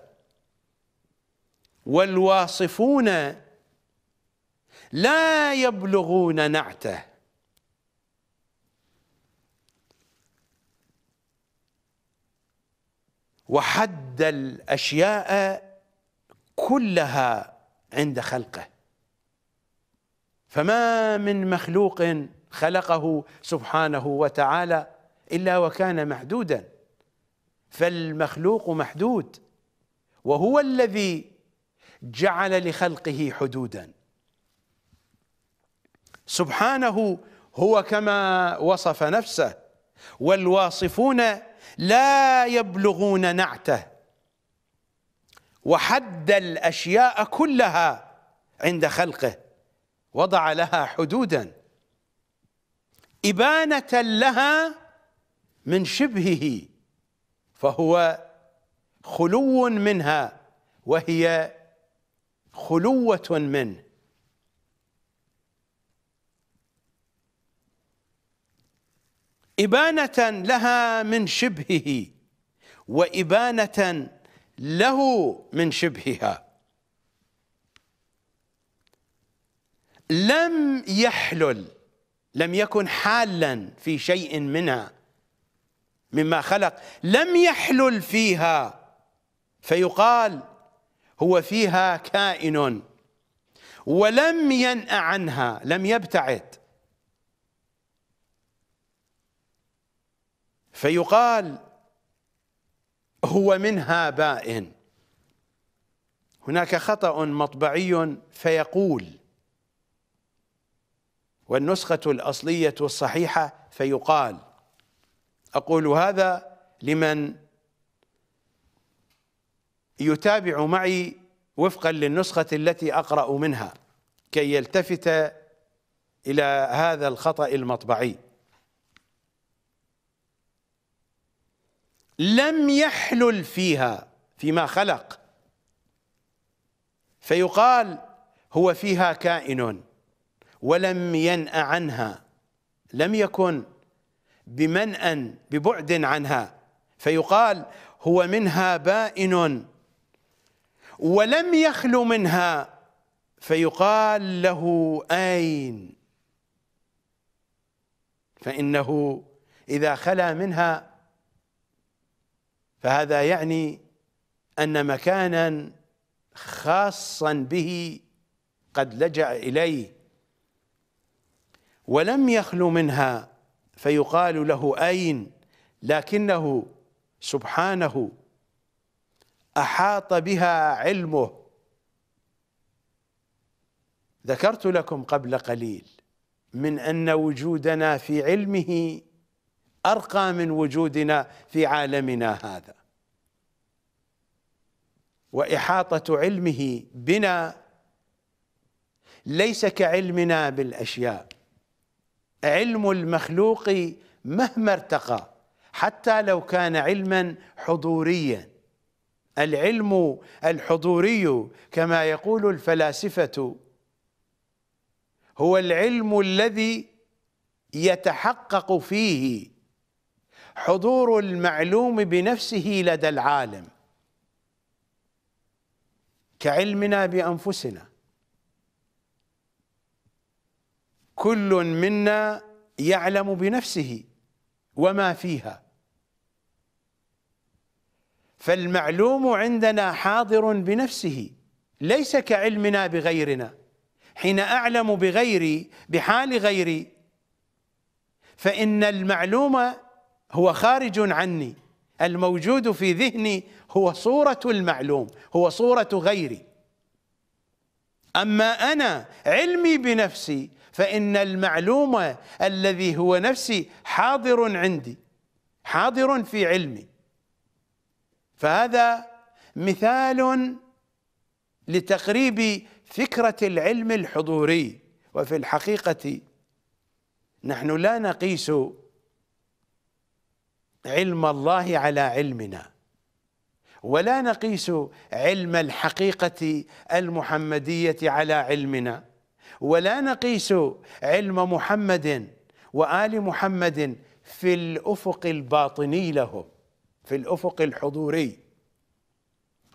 والواصفون لا يبلغون نعته. وحد الأشياء كلها عند خلقه، فما من مخلوق خلقه سبحانه وتعالى إلا وكان محدوداً، فالمخلوق محدود، وهو الذي جعل لخلقه حدودا. سبحانه هو كما وصف نفسه، والواصفون لا يبلغون نعته، وحد الأشياء كلها عند خلقه، وضع لها حدودا إبانة لها من شبهه، فهو خلو منها وهي خلوة منه. إبانة لها من شبهه وإبانة له من شبهها. لم يحلل، لم يكن حالا في شيء منها مما خلق، لم يحلل فيها فيقال هو فيها كائن، ولم ينأ عنها، لم يبتعد فيقال هو منها بائن. هناك خطأ مطبعي فيقول، والنسخة الأصلية الصحيحة فيقال. أقول هذا لمن يتابع معي وفقا للنسخة التي أقرأ منها كي يلتفت إلى هذا الخطأ المطبعي. لم يحلل فيها، فيما خلق، فيقال هو فيها كائن، ولم ينأ عنها، لم يكن بمنأ ببعد عنها، فيقال هو منها بائن، ولم يخلو منها فيقال له أين، فإنه إذا خلا منها فهذا يعني أن مكانا خاصا به قد لجأ إليه، ولم يخلو منها فيقال له أين، لكنه سبحانه أحاط بها علمه. ذكرت لكم قبل قليل من أن وجودنا في علمه أرقى من وجودنا في عالمنا هذا، وإحاطة علمه بنا ليس كعلمنا بالأشياء. علم المخلوق مهما ارتقى حتى لو كان علما حضوريا، العلم الحضوري كما يقول الفلاسفة هو العلم الذي يتحقق فيه حضور المعلوم بنفسه لدى العالم، كعلمنا بأنفسنا، كل منا يعلم بنفسه وما فيها، فالمعلوم عندنا حاضر بنفسه، ليس كعلمنا بغيرنا. حين أعلم بغيري بحال غيري فإن المعلوم هو خارج عني، الموجود في ذهني هو صورة المعلوم، هو صورة غيري. أما أنا علمي بنفسي فإن المعلوم الذي هو نفسي حاضر عندي، حاضر في علمي. فهذا مثال لتقريب فكرة العلم الحضوري. وفي الحقيقة نحن لا نقيس علم الله على علمنا، ولا نقيس علم الحقيقة المحمدية على علمنا، ولا نقيس علم محمد وآل محمد في الأفق الباطني لهم، في الأفق الحضوري،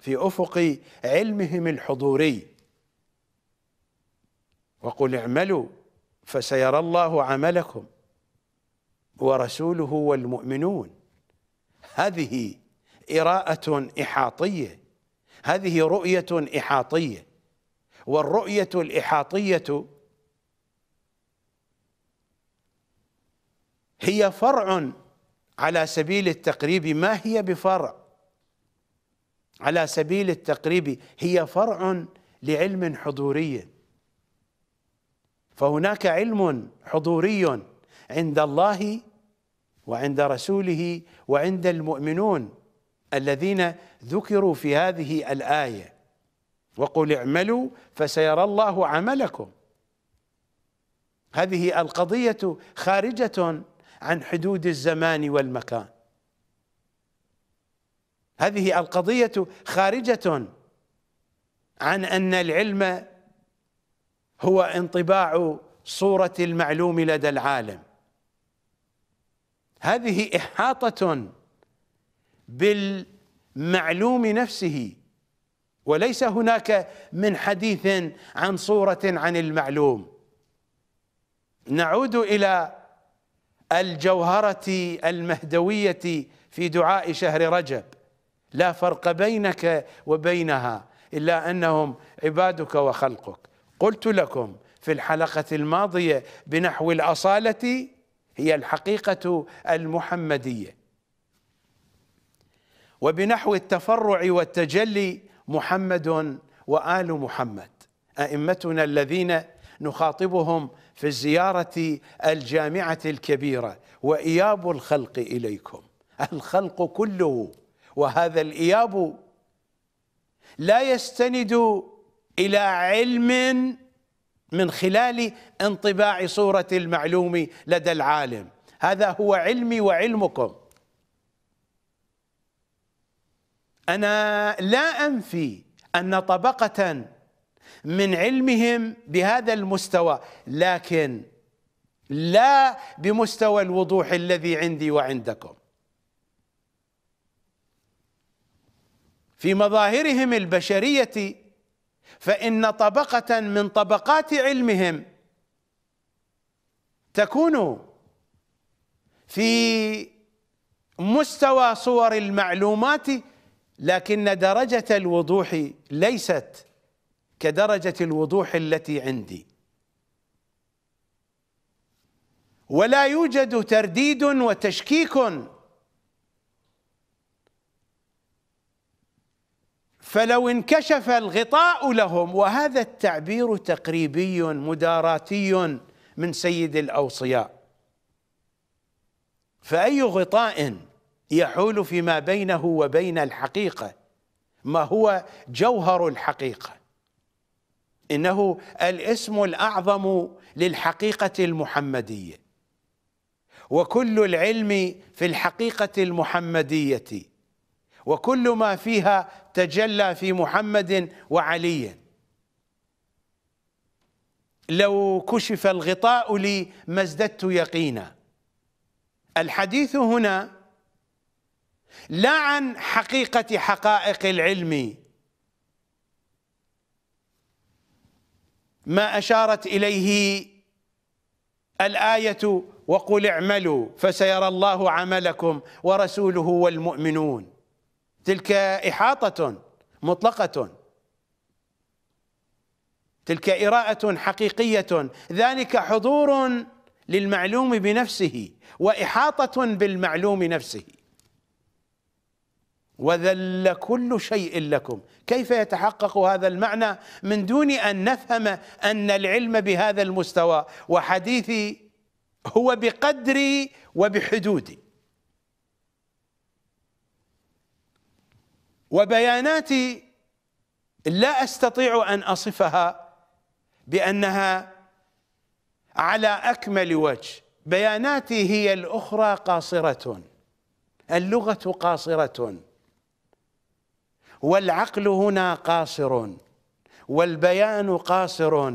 في أفق علمهم الحضوري. وقل اعملوا فسيرى الله عملكم ورسوله والمؤمنون. هذه إراءة إحاطية، هذه رؤية إحاطية، والرؤية الإحاطية هي فرع على سبيل التقريب، ما هي بفرع على سبيل التقريب، هي فرع لعلم حضوري. فهناك علم حضوري عند الله وعند رسوله وعند المؤمنون الذين ذكروا في هذه الآية، وقل اعملوا فسيرى الله عملكم. هذه القضية خارجة عن حدود الزمان والمكان، هذه القضية خارجة عن أن العلم هو انطباع صورة المعلوم لدى العالم، هذه إحاطة بالمعلوم نفسه، وليس هناك من حديث عن صورة عن المعلوم. نعود إلى الجوهرة المهدوية في دعاء شهر رجب: لا فرق بينك وبينها إلا أنهم عبادك وخلقك. قلت لكم في الحلقة الماضية بنحو الأصالة هي الحقيقة المحمدية، وبنحو التفرع والتجلي محمد وآل محمد، أئمتنا الذين نخاطبهم في الزيارة الجامعة الكبيرة: وإياب الخلق إليكم. الخلق كله، وهذا الإياب لا يستند إلى علم من خلال انطباع صورة المعلوم لدى العالم. هذا هو علمي وعلمكم، أنا لا أنفي أن طبقة من علمهم بهذا المستوى، لكن لا بمستوى الوضوح الذي عندي وعندكم. في مظاهرهم البشرية فإن طبقة من طبقات علمهم تكون في مستوى صور المعلومات، لكن درجة الوضوح ليست كدرجة الوضوح التي عندي، ولا يوجد ترديد وتشكيك، فلو انكشف الغطاء لهم. وهذا التعبير تقريبي مداراتي من سيد الأوصياء، فأي غطاء يحول فيما بينه وبين الحقيقة ما هو جوهر الحقيقة، إنه الاسم الأعظم للحقيقة المحمدية، وكل العلم في الحقيقة المحمدية، وكل ما فيها تجلى في محمد وعلي. لو كشف الغطاء لي ما ازددت يقينا. الحديث هنا لا عن حقيقة حقائق العلم ما أشارت إليه الآية وقل اعملوا فسيرى الله عملكم ورسوله والمؤمنون، تلك إحاطة مطلقة، تلك إراءة حقيقية، ذلك حضور للمعلوم بنفسه وإحاطة بالمعلوم نفسه. وذل كل شيء لكم، كيف يتحقق هذا المعنى من دون أن نفهم أن العلم بهذا المستوى؟ وحديثي هو بقدري وبحدودي، وبياناتي لا أستطيع أن أصفها بأنها على أكمل وجه. بياناتي هي الأخرى قاصرة، اللغة قاصرة، والعقل هنا قاصر، والبيان قاصر،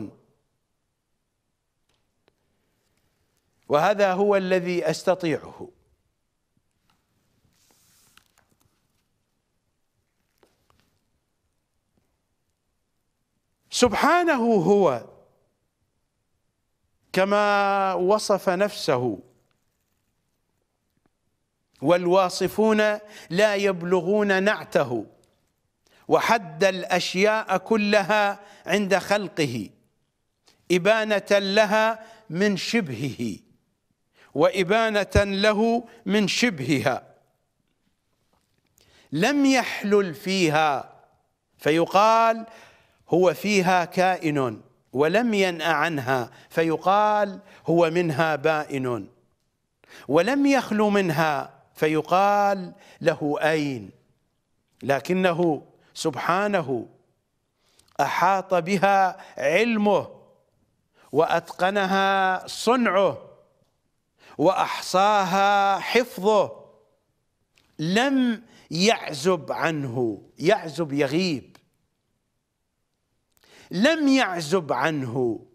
وهذا هو الذي أستطيعه. سبحانه هو كما وصف نفسه، والواصفون لا يبلغون نعته، وحد الأشياء كلها عند خلقه، إبانة لها من شبهه وإبانة له من شبهها، لم يحلل فيها فيقال هو فيها كائن، ولم ينأ عنها فيقال هو منها بائن، ولم يخلو منها فيقال له أين. لكنه سبحانه أحاط بها علمه، وأتقنها صنعه، وأحصاها حفظه، لم يعزب عنه. يعزب يغيب، لم يعزب عنه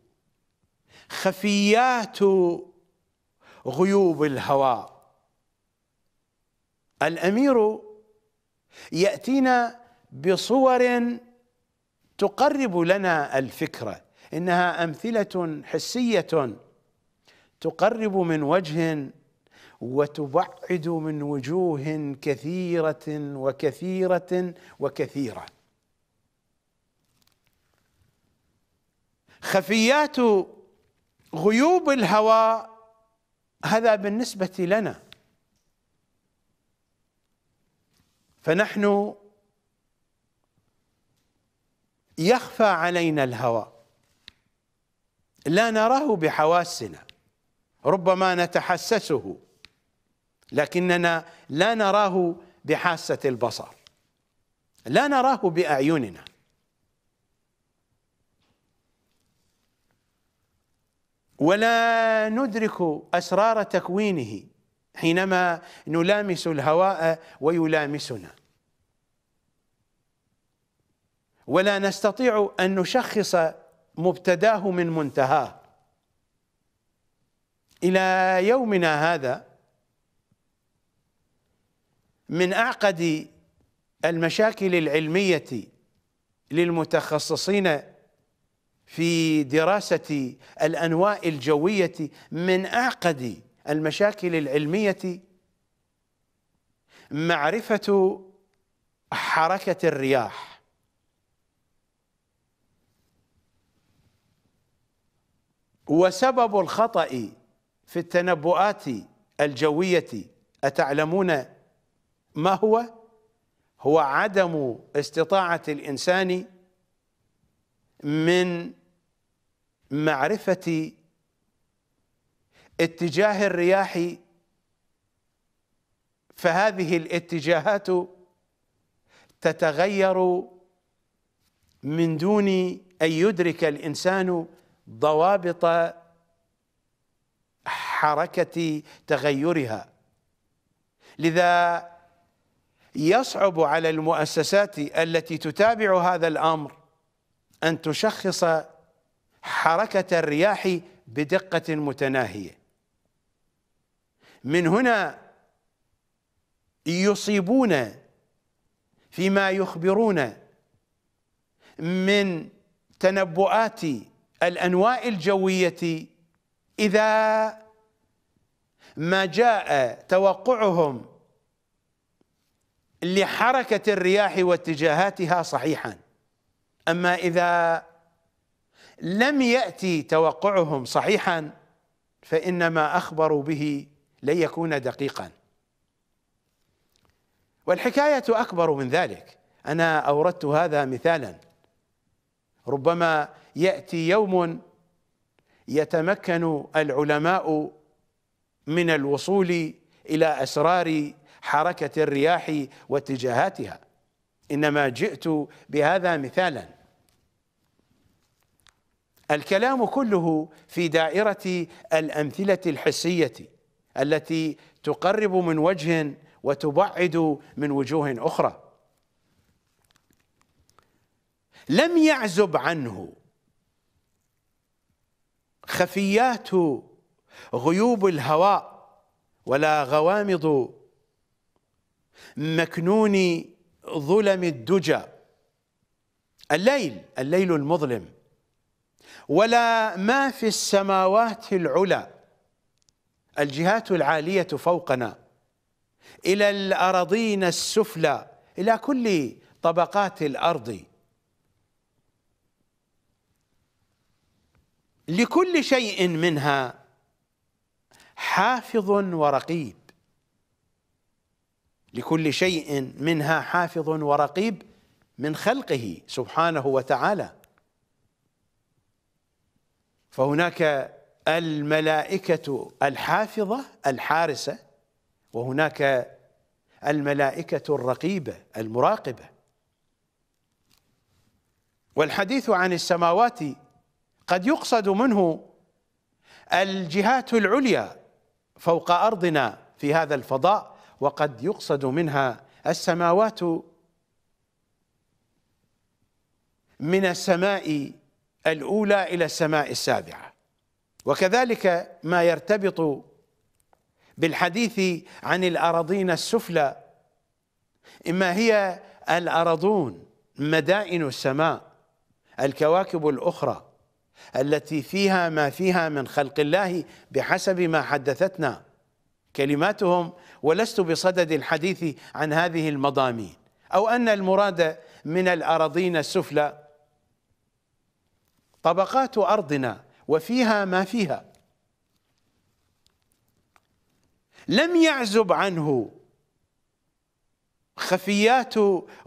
خفيات غيوب الهوى. الأمير يأتينا بصور تقرب لنا الفكرة، إنها أمثلة حسية تقرب من وجه وتبعد من وجوه كثيرة وكثيرة وكثيرة. خفيات غيوب الهوى هذا بالنسبة لنا، فنحن يخفى علينا الهوى، لا نراه بحواسنا، ربما نتحسسه لكننا لا نراه بحاسة البصر، لا نراه بأعيننا. ولا ندرك أسرار تكوينه حينما نلامس الهواء ويلامسنا، ولا نستطيع أن نشخص مبتداه من منتهاه. إلى يومنا هذا من أعقد المشاكل العلمية للمتخصصين في دراسة الأنواء الجوية، من أعقد المشاكل العلمية معرفة حركة الرياح. وسبب الخطأ في التنبؤات الجوية أتعلمون ما هو؟ هو عدم استطاعة الإنسان من معرفة اتجاه الرياح، فهذه الاتجاهات تتغير من دون أن يدرك الإنسان ضوابط حركة تغيرها. لذا يصعب على المؤسسات التي تتابع هذا الأمر أن تشخص حركة الرياح بدقة متناهية. من هنا يصيبون فيما يخبرون من تنبؤات الأنواء الجوية إذا ما جاء توقعهم لحركة الرياح واتجاهاتها صحيحا. أما إذا لم يأتي توقعهم صحيحا فإنما أخبروا به لن يكون دقيقا. والحكاية أكبر من ذلك، أنا أوردت هذا مثالا، ربما يأتي يوم يتمكن العلماء من الوصول إلى أسرار حركة الرياح واتجاهاتها، إنما جئت بهذا مثالا. الكلام كله في دائرة الأمثلة الحسية التي تقرب من وجه وتبعد من وجوه أخرى. لم يعزب عنه خفيات غيوب الهواء ولا غوامض مكنون ظلم الدجى، الليل الليل المظلم، ولا ما في السماوات العلى الجهات العالية فوقنا إلى الأراضين السفلى، إلى كل طبقات الأرض، لكل شيء منها حافظ ورقيب، لكل شيء منها حافظ ورقيب من خلقه سبحانه وتعالى. فهناك الملائكة الحافظة الحارسة، وهناك الملائكة الرقيبة المراقبة. والحديث عن السماوات قد يقصد منه الجهات العليا فوق أرضنا في هذا الفضاء، وقد يقصد منها السماوات من السماء الأولى إلى السماء السابعة. وكذلك ما يرتبط بالحديث عن الأراضين السفلى، إما هي الأراضون مدائن السماء، الكواكب الأخرى التي فيها ما فيها من خلق الله بحسب ما حدثتنا كلماتهم، ولست بصدد الحديث عن هذه المضامين، أو أن المراد من الأراضين السفلى طبقات أرضنا وفيها ما فيها. لم يعزب عنه خفيات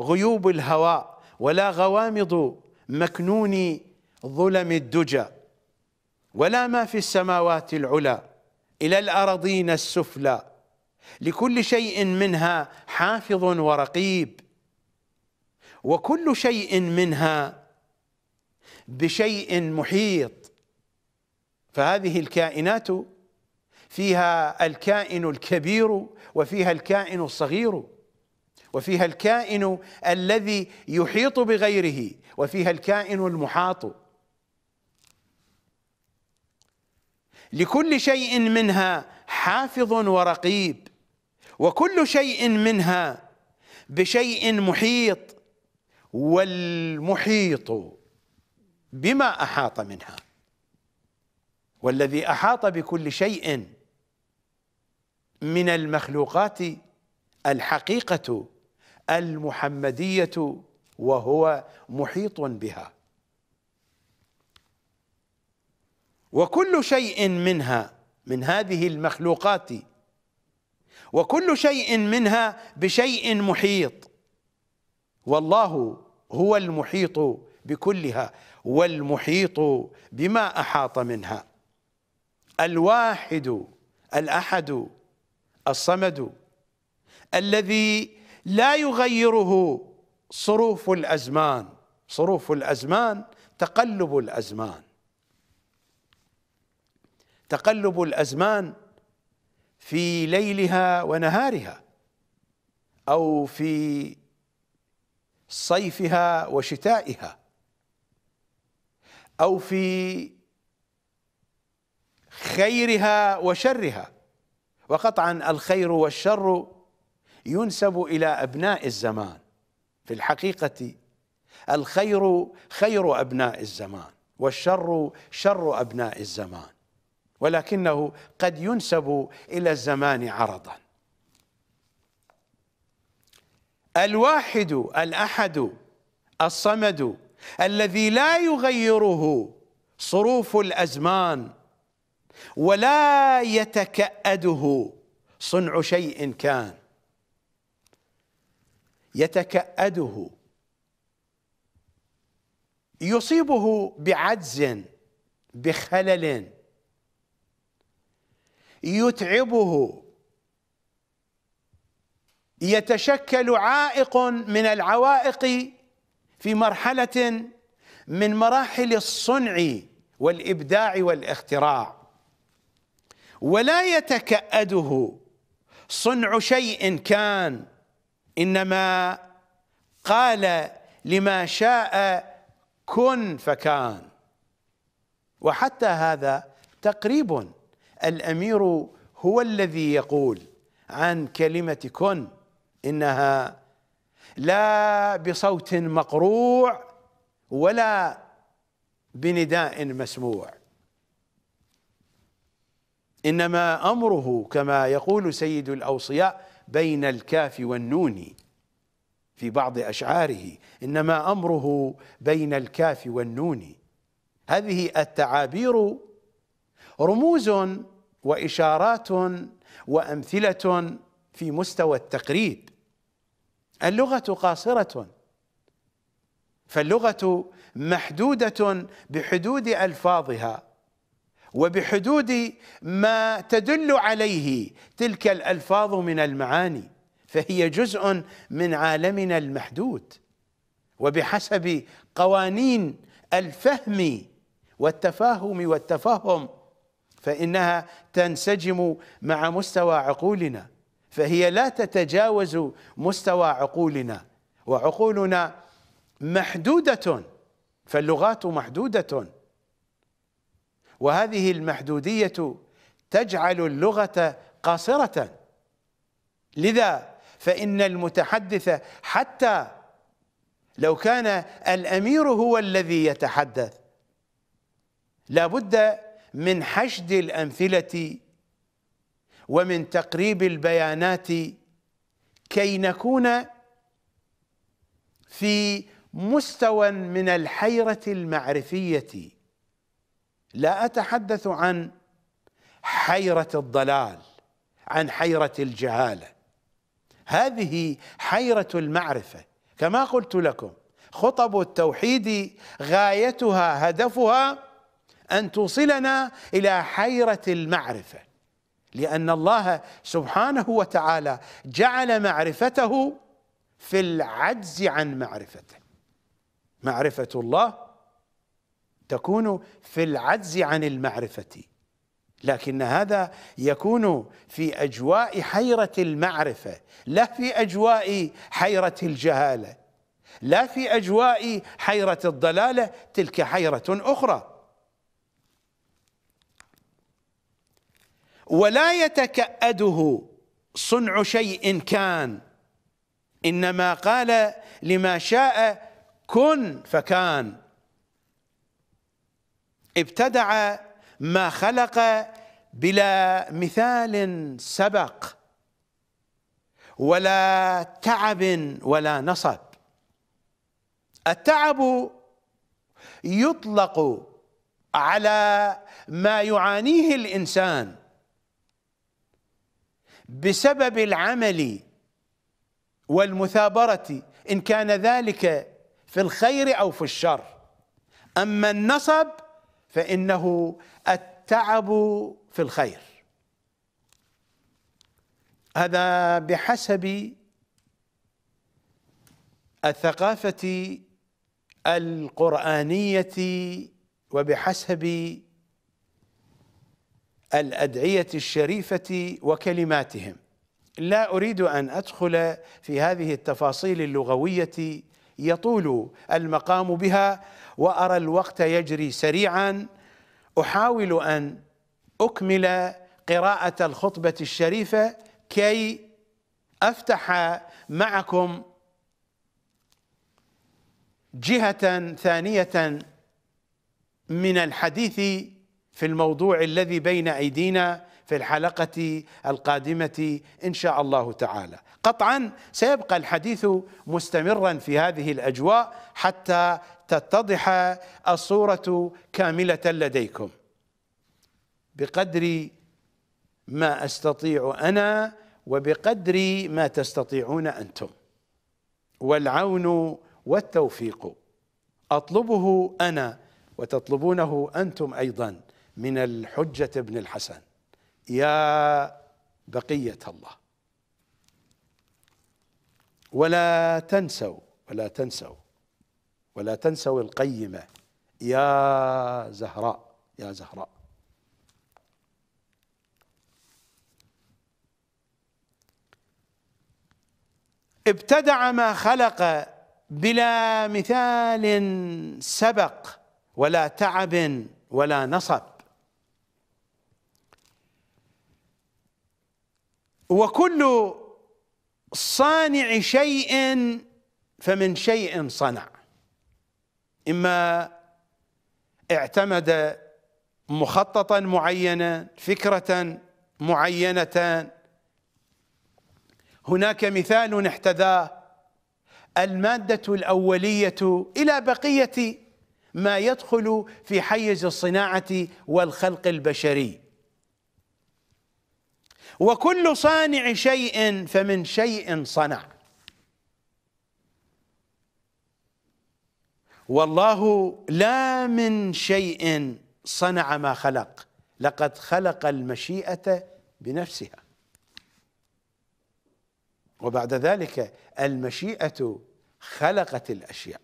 غيوب الهواء ولا غوامض مكنون ظلم الدجى، ولا ما في السماوات العلى إلى الأراضين السفلى، لكل شيء منها حافظ ورقيب، وكل شيء منها بشيء محيط. فهذه الكائنات فيها الكائن الكبير وفيها الكائن الصغير، وفيها الكائن الذي يحيط بغيره وفيها الكائن المحاط. لكل شيء منها حافظ ورقيب، وكل شيء منها بشيء محيط، والمحيط بما أحاط منها، والذي أحاط بكل شيء من المخلوقات الحقيقة المحمدية وهو محيط بها. وكل شيء منها من هذه المخلوقات، وكل شيء منها بشيء محيط، والله هو المحيط بكلها والمحيط بما أحاط منها. الواحد الأحد الصمد الذي لا يغيره صروف الأزمان، صروف الأزمان تقلب الأزمان، تقلب الأزمان في ليلها ونهارها، أو في صيفها وشتائها، أو في خيرها وشرها. وقطعا الخير والشر ينسب إلى أبناء الزمان، في الحقيقة الخير خير أبناء الزمان والشر شر أبناء الزمان، ولكنه قد ينسب إلى الزمان عرضا. الواحد الأحد الصمد الذي لا يغيره صروف الأزمان ولا يتكأده صنع شيء كان. يتكأده يصيبه بعجز بخلل، يتعبه، يتشكل عائق من العوائق في مرحلة من مراحل الصنع والإبداع والاختراع. ولا يتكأده صنع شيء كان، إنما قال لما شاء كن فكان. وحتى هذا تقريب، الأمير هو الذي يقول عن كلمة كن إنها لا بصوت مقروع ولا بنداء مسموع، إنما أمره كما يقول سيد الأوصياء بين الكاف والنون في بعض أشعاره، إنما أمره بين الكاف والنون. هذه التعابير رموز وإشارات وأمثلة في مستوى التقريب. اللغة قاصرة، فاللغة محدودة بحدود ألفاظها وبحدود ما تدل عليه تلك الألفاظ من المعاني، فهي جزء من عالمنا المحدود، وبحسب قوانين الفهم والتفاهم والتفهم فإنها تنسجم مع مستوى عقولنا، فهي لا تتجاوز مستوى عقولنا، وعقولنا محدودة، فاللغات محدودة، وهذه المحدودية تجعل اللغة قاصرة. لذا فإن المتحدث حتى لو كان الأمير هو الذي يتحدث لابد من حشد الأمثلة ومن تقريب البيانات كي نكون في مستوى من الحيرة المعرفية. لا أتحدث عن حيرة الضلال، عن حيرة الجهالة، هذه حيرة المعرفة. كما قلت لكم خطب التوحيد غايتها هدفها أن توصلنا إلى حيرة المعرفة، لأن الله سبحانه وتعالى جعل معرفته في العجز عن معرفته. معرفة الله تكون في العجز عن المعرفة، لكن هذا يكون في أجواء حيرة المعرفة لا في أجواء حيرة الجهالة. لا في أجواء حيرة الضلالة، تلك حيرة أخرى. ولا يتكأده صنع شيء كان، إنما قال لما شاء كن فكان. ابتدع ما خلق بلا مثال سبق ولا تعب ولا نصب. التعب يطلق على ما يعانيه الإنسان بسبب العمل والمثابرة، إن كان ذلك في الخير أو في الشر. أما النصب فإنه التعب في الخير. هذا بحسب الثقافة القرآنية وبحسب الأدعية الشريفة وكلماتهم. لا أريد أن أدخل في هذه التفاصيل اللغوية، يطول المقام بها وأرى الوقت يجري سريعا. أحاول أن أكمل قراءة الخطبة الشريفة كي أفتح معكم جهة ثانية من الحديث في الموضوع الذي بين أيدينا في الحلقة القادمة إن شاء الله تعالى. قطعا سيبقى الحديث مستمرا في هذه الأجواء حتى تتضح الصورة كاملة لديكم بقدر ما أستطيع أنا وبقدر ما تستطيعون أنتم، والعون والتوفيق أطلبه أنا وتطلبونه أنتم أيضا من الحجة بن الحسن. يا بقية الله، ولا تنسوا ولا تنسوا ولا تنسوا القيمة يا زهراء يا زهراء. ابتدع ما خلق بلا مثال سبق ولا تعب ولا نصب. وكل صانع شيء فمن شيء صنع، إما اعتمد مخططا معينا، فكرة معينة. هناك مثال احتذاه المادة الأولية إلى بقية ما يدخل في حيز الصناعة والخلق البشري. وكل صانع شيء فمن شيء صنع. والله لا من شيء صنع ما خلق، لقد خلق المشيئة بنفسها. وبعد ذلك المشيئة خلقت الأشياء.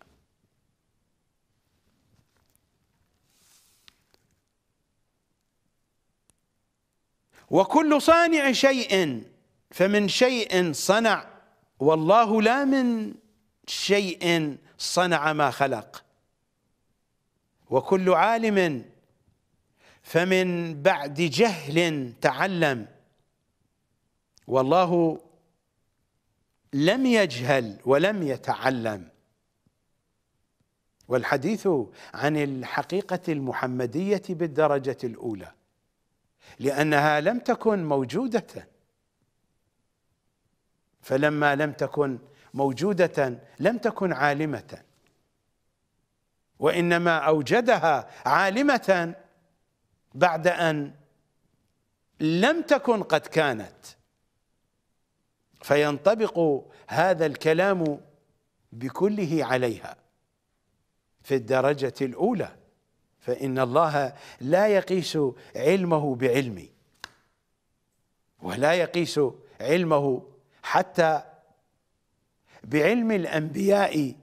وكل صانع شيء فمن شيء صنع، والله لا من شيء صنع ما خلق. وكل عالم فمن بعد جهل تعلم، والله لم يجهل ولم يتعلم. والحديث عن الحقيقة المحمدية بالدرجة الأولى، لأنها لم تكن موجودة، فلما لم تكن موجودة لم تكن عالمة، وإنما أوجدها عالمة بعد أن لم تكن قد كانت. فينطبق هذا الكلام بكله عليها في الدرجة الأولى، فإن الله لا يقيس علمه بعلمي، ولا يقيس علمه حتى بعلم الأنبياء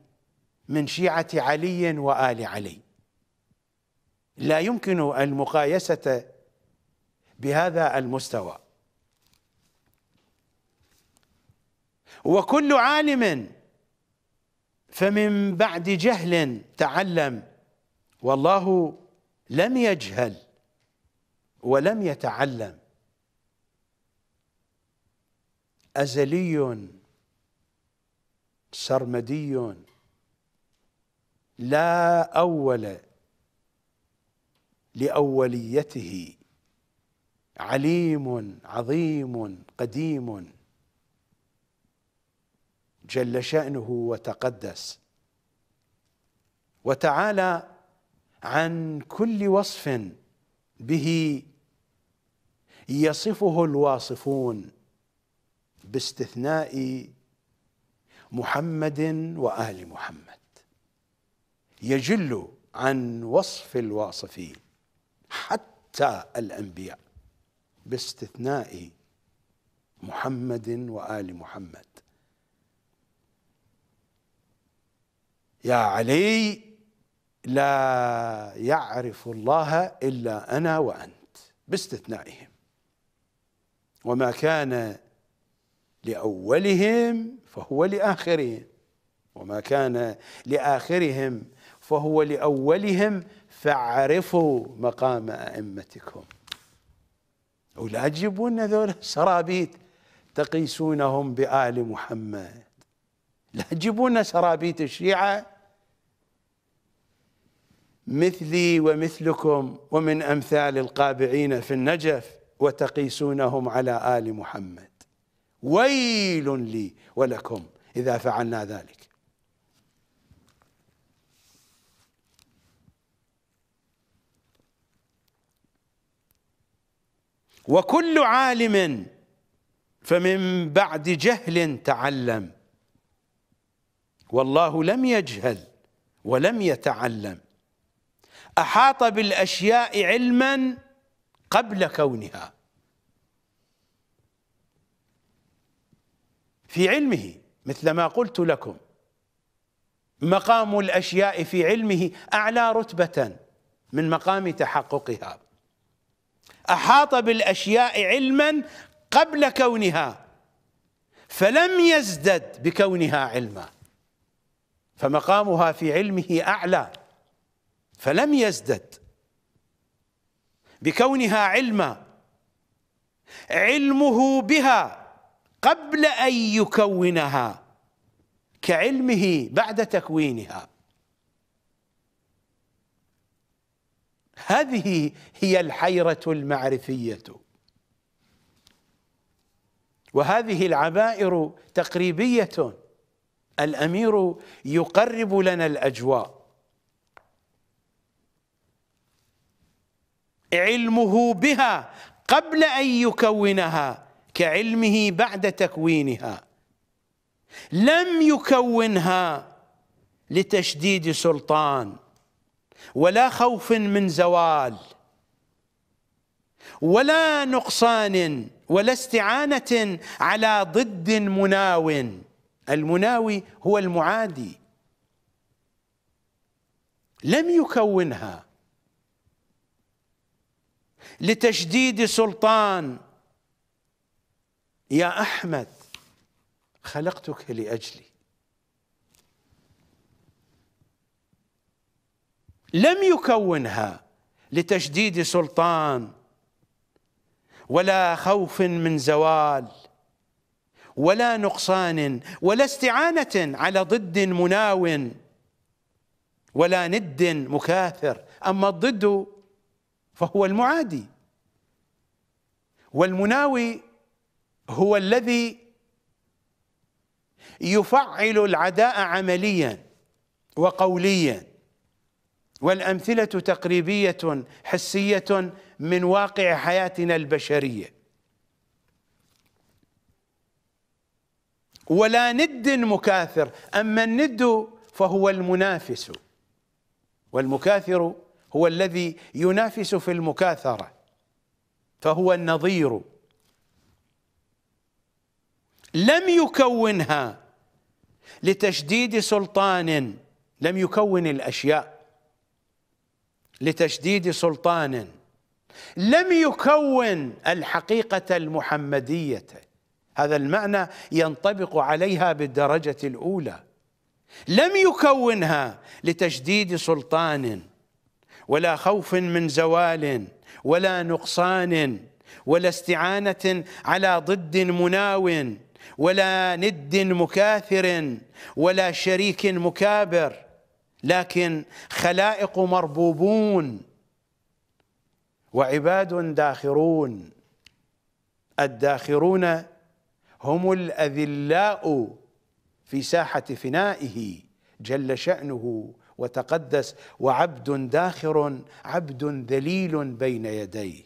من شيعة علي وآل علي. لا يمكن المقايسة بهذا المستوى. وكل عالم فمن بعد جهل تعلم، والله لم يجهل ولم يتعلم، أزلي سرمدي لا أول لأوليته، عليم عظيم قديم جل شأنه وتقدس، وتعالى عن كل وصف به يصفه الواصفون باستثناء محمد وآل محمد، يجل عن وصف الواصفين حتى الأنبياء باستثناء محمد وآل محمد. يا علي لا يعرف الله إلا أنا وأنت باستثنائهم، وما كان لأولهم فهو لآخرهم، وما كان لآخرهم فهو لأولهم، فاعرفوا مقام أئمتكم. ولا تجيبون هذول سرابيط تقيسونهم بآل محمد، لا تجيبون سرابيط الشيعة مثلي ومثلكم ومن أمثال القابعين في النجف وتقيسونهم على آل محمد، ويل لي ولكم إذا فعلنا ذلك. وكل عالم فمن بعد جهل تعلم، والله لم يجهل ولم يتعلم، أحاط بالأشياء علما قبل كونها، في علمه مثل ما قلت لكم، مقام الأشياء في علمه أعلى رتبة من مقام تحققها، أحاط بالأشياء علما قبل كونها فلم يزدد بكونها علما، فمقامها في علمه أعلى فلم يزدد بكونها علما، علمه بها قبل أن يكونها كعلمه بعد تكوينها. هذه هي الحيرة المعرفية، وهذه العبائر تقريبية، الأمير يقرب لنا الأجواء. علمه بها قبل أن يكونها كعلمه بعد تكوينها، لم يكونها لتشديد سلطان ولا خوف من زوال ولا نقصان ولا استعانة على ضد مناو، المناوي هو المعادي، لم يكونها لتشديد سلطان. يا أحمد خلقتك لأجلي، لم يكونها لتشديد سلطان ولا خوف من زوال ولا نقصان ولا استعانة على ضد مناو ولا ند مكاثر. أما الضد فهو المعادي، والمناوي هو الذي يفعل العداء عمليا وقوليا، والأمثلة تقريبية حسية من واقع حياتنا البشرية. ولا ند مكاثر، أما الند فهو المنافس، والمكاثر هو الذي ينافس في المكاثرة فهو النظير. لم يكونها لتشديد سلطان، لم يكون الأشياء لتشديد سلطان، لم يكون الحقيقة المحمدية، هذا المعنى ينطبق عليها بالدرجة الأولى، لم يكونها لتجديد سلطان ولا خوف من زوال ولا نقصان ولا استعانة على ضد مناو ولا ند مكاثر ولا شريك مكابر، لكن خلائق مربوبون وعباد داخرون. الداخرون هم الأذلاء في ساحة فنائه جل شأنه وتقدس، وعبد داخر عبد ذليل بين يديه.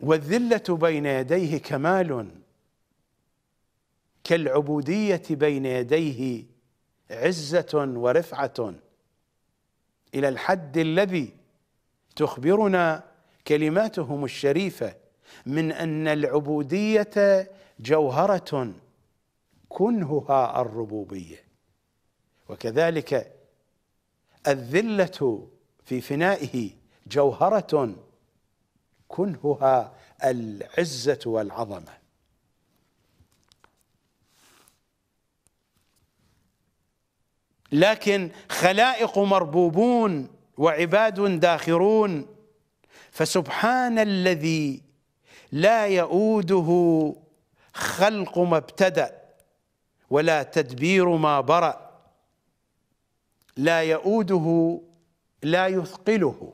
والذلة بين يديه كمال، كالعبودية بين يديه عزة ورفعة، إلى الحد الذي تخبرنا كلماتهم الشريفة من أن العبودية جوهرة كنهها الربوبية. وكذلك الذلة في فنائه جوهرة كنهها العزة والعظمة. لكن خلائق مربوبون وعباد داخرون، فسبحان الذي لا يؤوده خلق ما ابتدأ ولا تدبير ما برأ، لا يؤوده لا يثقله.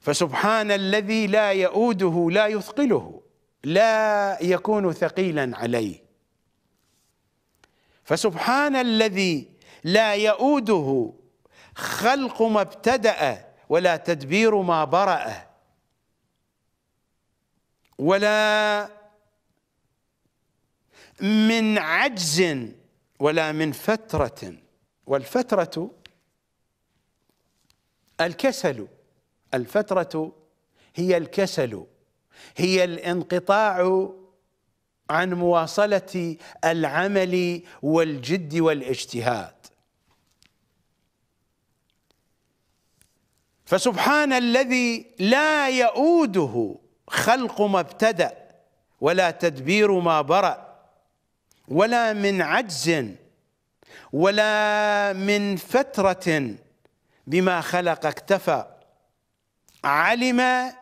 فسبحان الذي لا يؤوده لا يثقله، لا يكون ثقيلا عليه. فسبحان الذي لا يؤوده خلق ما ابتدأ ولا تدبير ما برأ ولا من عجز ولا من فترة. والفترة الكسل، الفترة هي الكسل، هي الانقطاع عن مواصلة العمل والجد والاجتهاد. فسبحان الذي لا يؤوده خلق ما ابتدأ ولا تدبير ما برأ ولا من عجز ولا من فترة بما خلق اكتفى، علم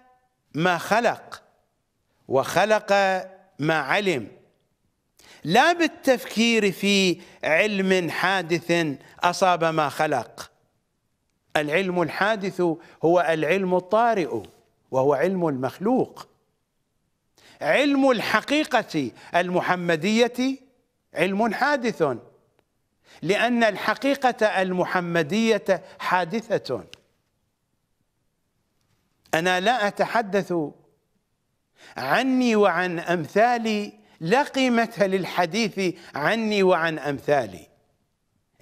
ما خلق وخلق ما علم، لا بالتفكير في علم حادث أصاب ما خلق. العلم الحادث هو العلم الطارئ وهو علم المخلوق. علم الحقيقة المحمدية علم حادث، لأن الحقيقة المحمدية حادثة. أنا لا أتحدث عني وعن أمثالي، لا قيمة للحديث عني وعن أمثالي،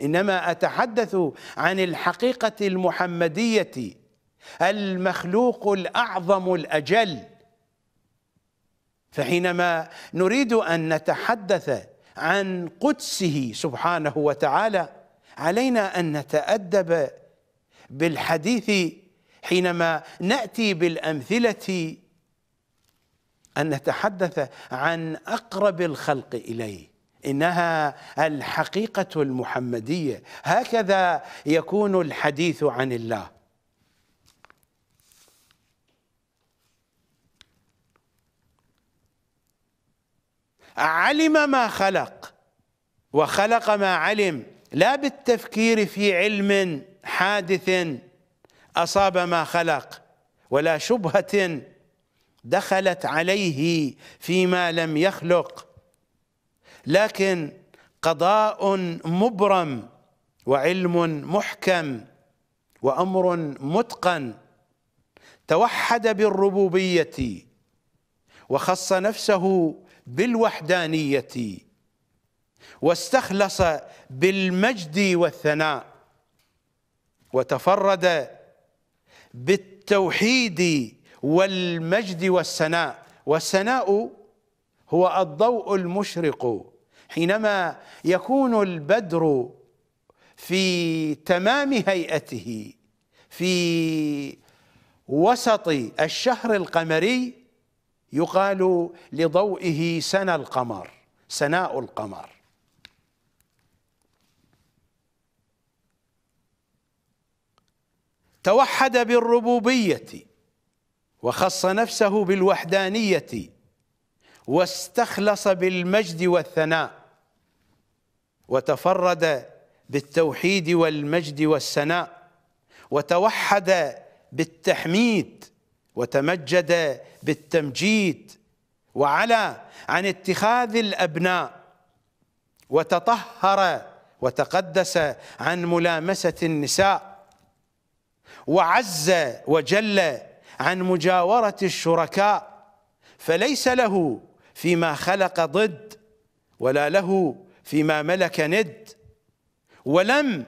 إنما أتحدث عن الحقيقة المحمدية المخلوق الأعظم الأجل. فحينما نريد أن نتحدث عن قدسه سبحانه وتعالى علينا أن نتأدب بالحديث حينما نأتي بالأمثلة، أن نتحدث عن أقرب الخلق إليه، إنها الحقيقة المحمدية. هكذا يكون الحديث عن الله. علم ما خلق وخلق ما علم، لا بالتفكير في علم حادث أصاب ما خلق ولا شبهة دخلت عليه فيما لم يخلق، لكن قضاء مبرم وعلم محكم وأمر متقن. توحد بالربوبية وخص نفسه بالوحدانية واستخلص بالمجد والثناء وتفرد بالتوحيد والمجد والثناء. والثناء هو الضوء المشرق. حينما يكون البدر في تمام هيئته في وسط الشهر القمري يقال لضوئه سنى القمر، سناء القمر. توحد بالربوبية وخص نفسه بالوحدانية واستخلص بالمجد والثناء، وتفرد بالتوحيد والمجد والثناء، وتوحد بالتحميد وتمجد بالتمجيد، وعلى عن اتخاذ الأبناء، وتطهر وتقدس عن ملامسة النساء، وعز وجل عن مجاورة الشركاء، فليس له فيما خلق ضد ولا له فيما ملك ند، ولم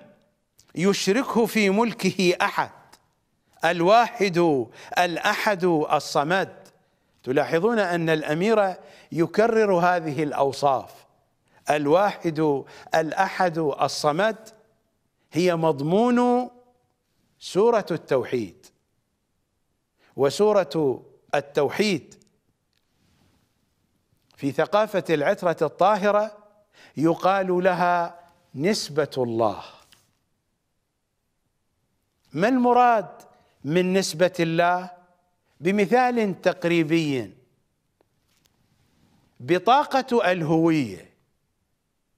يشركه في ملكه أحد، الواحد الأحد الصمد. تلاحظون أن الأمير يكرر هذه الأوصاف، الواحد الأحد الصمد هي مضمون سورة التوحيد. وسورة التوحيد في ثقافة العترة الطاهرة يقال لها نسبة الله. ما المراد من نسبة الله؟ بمثال تقريبي، بطاقة الهوية،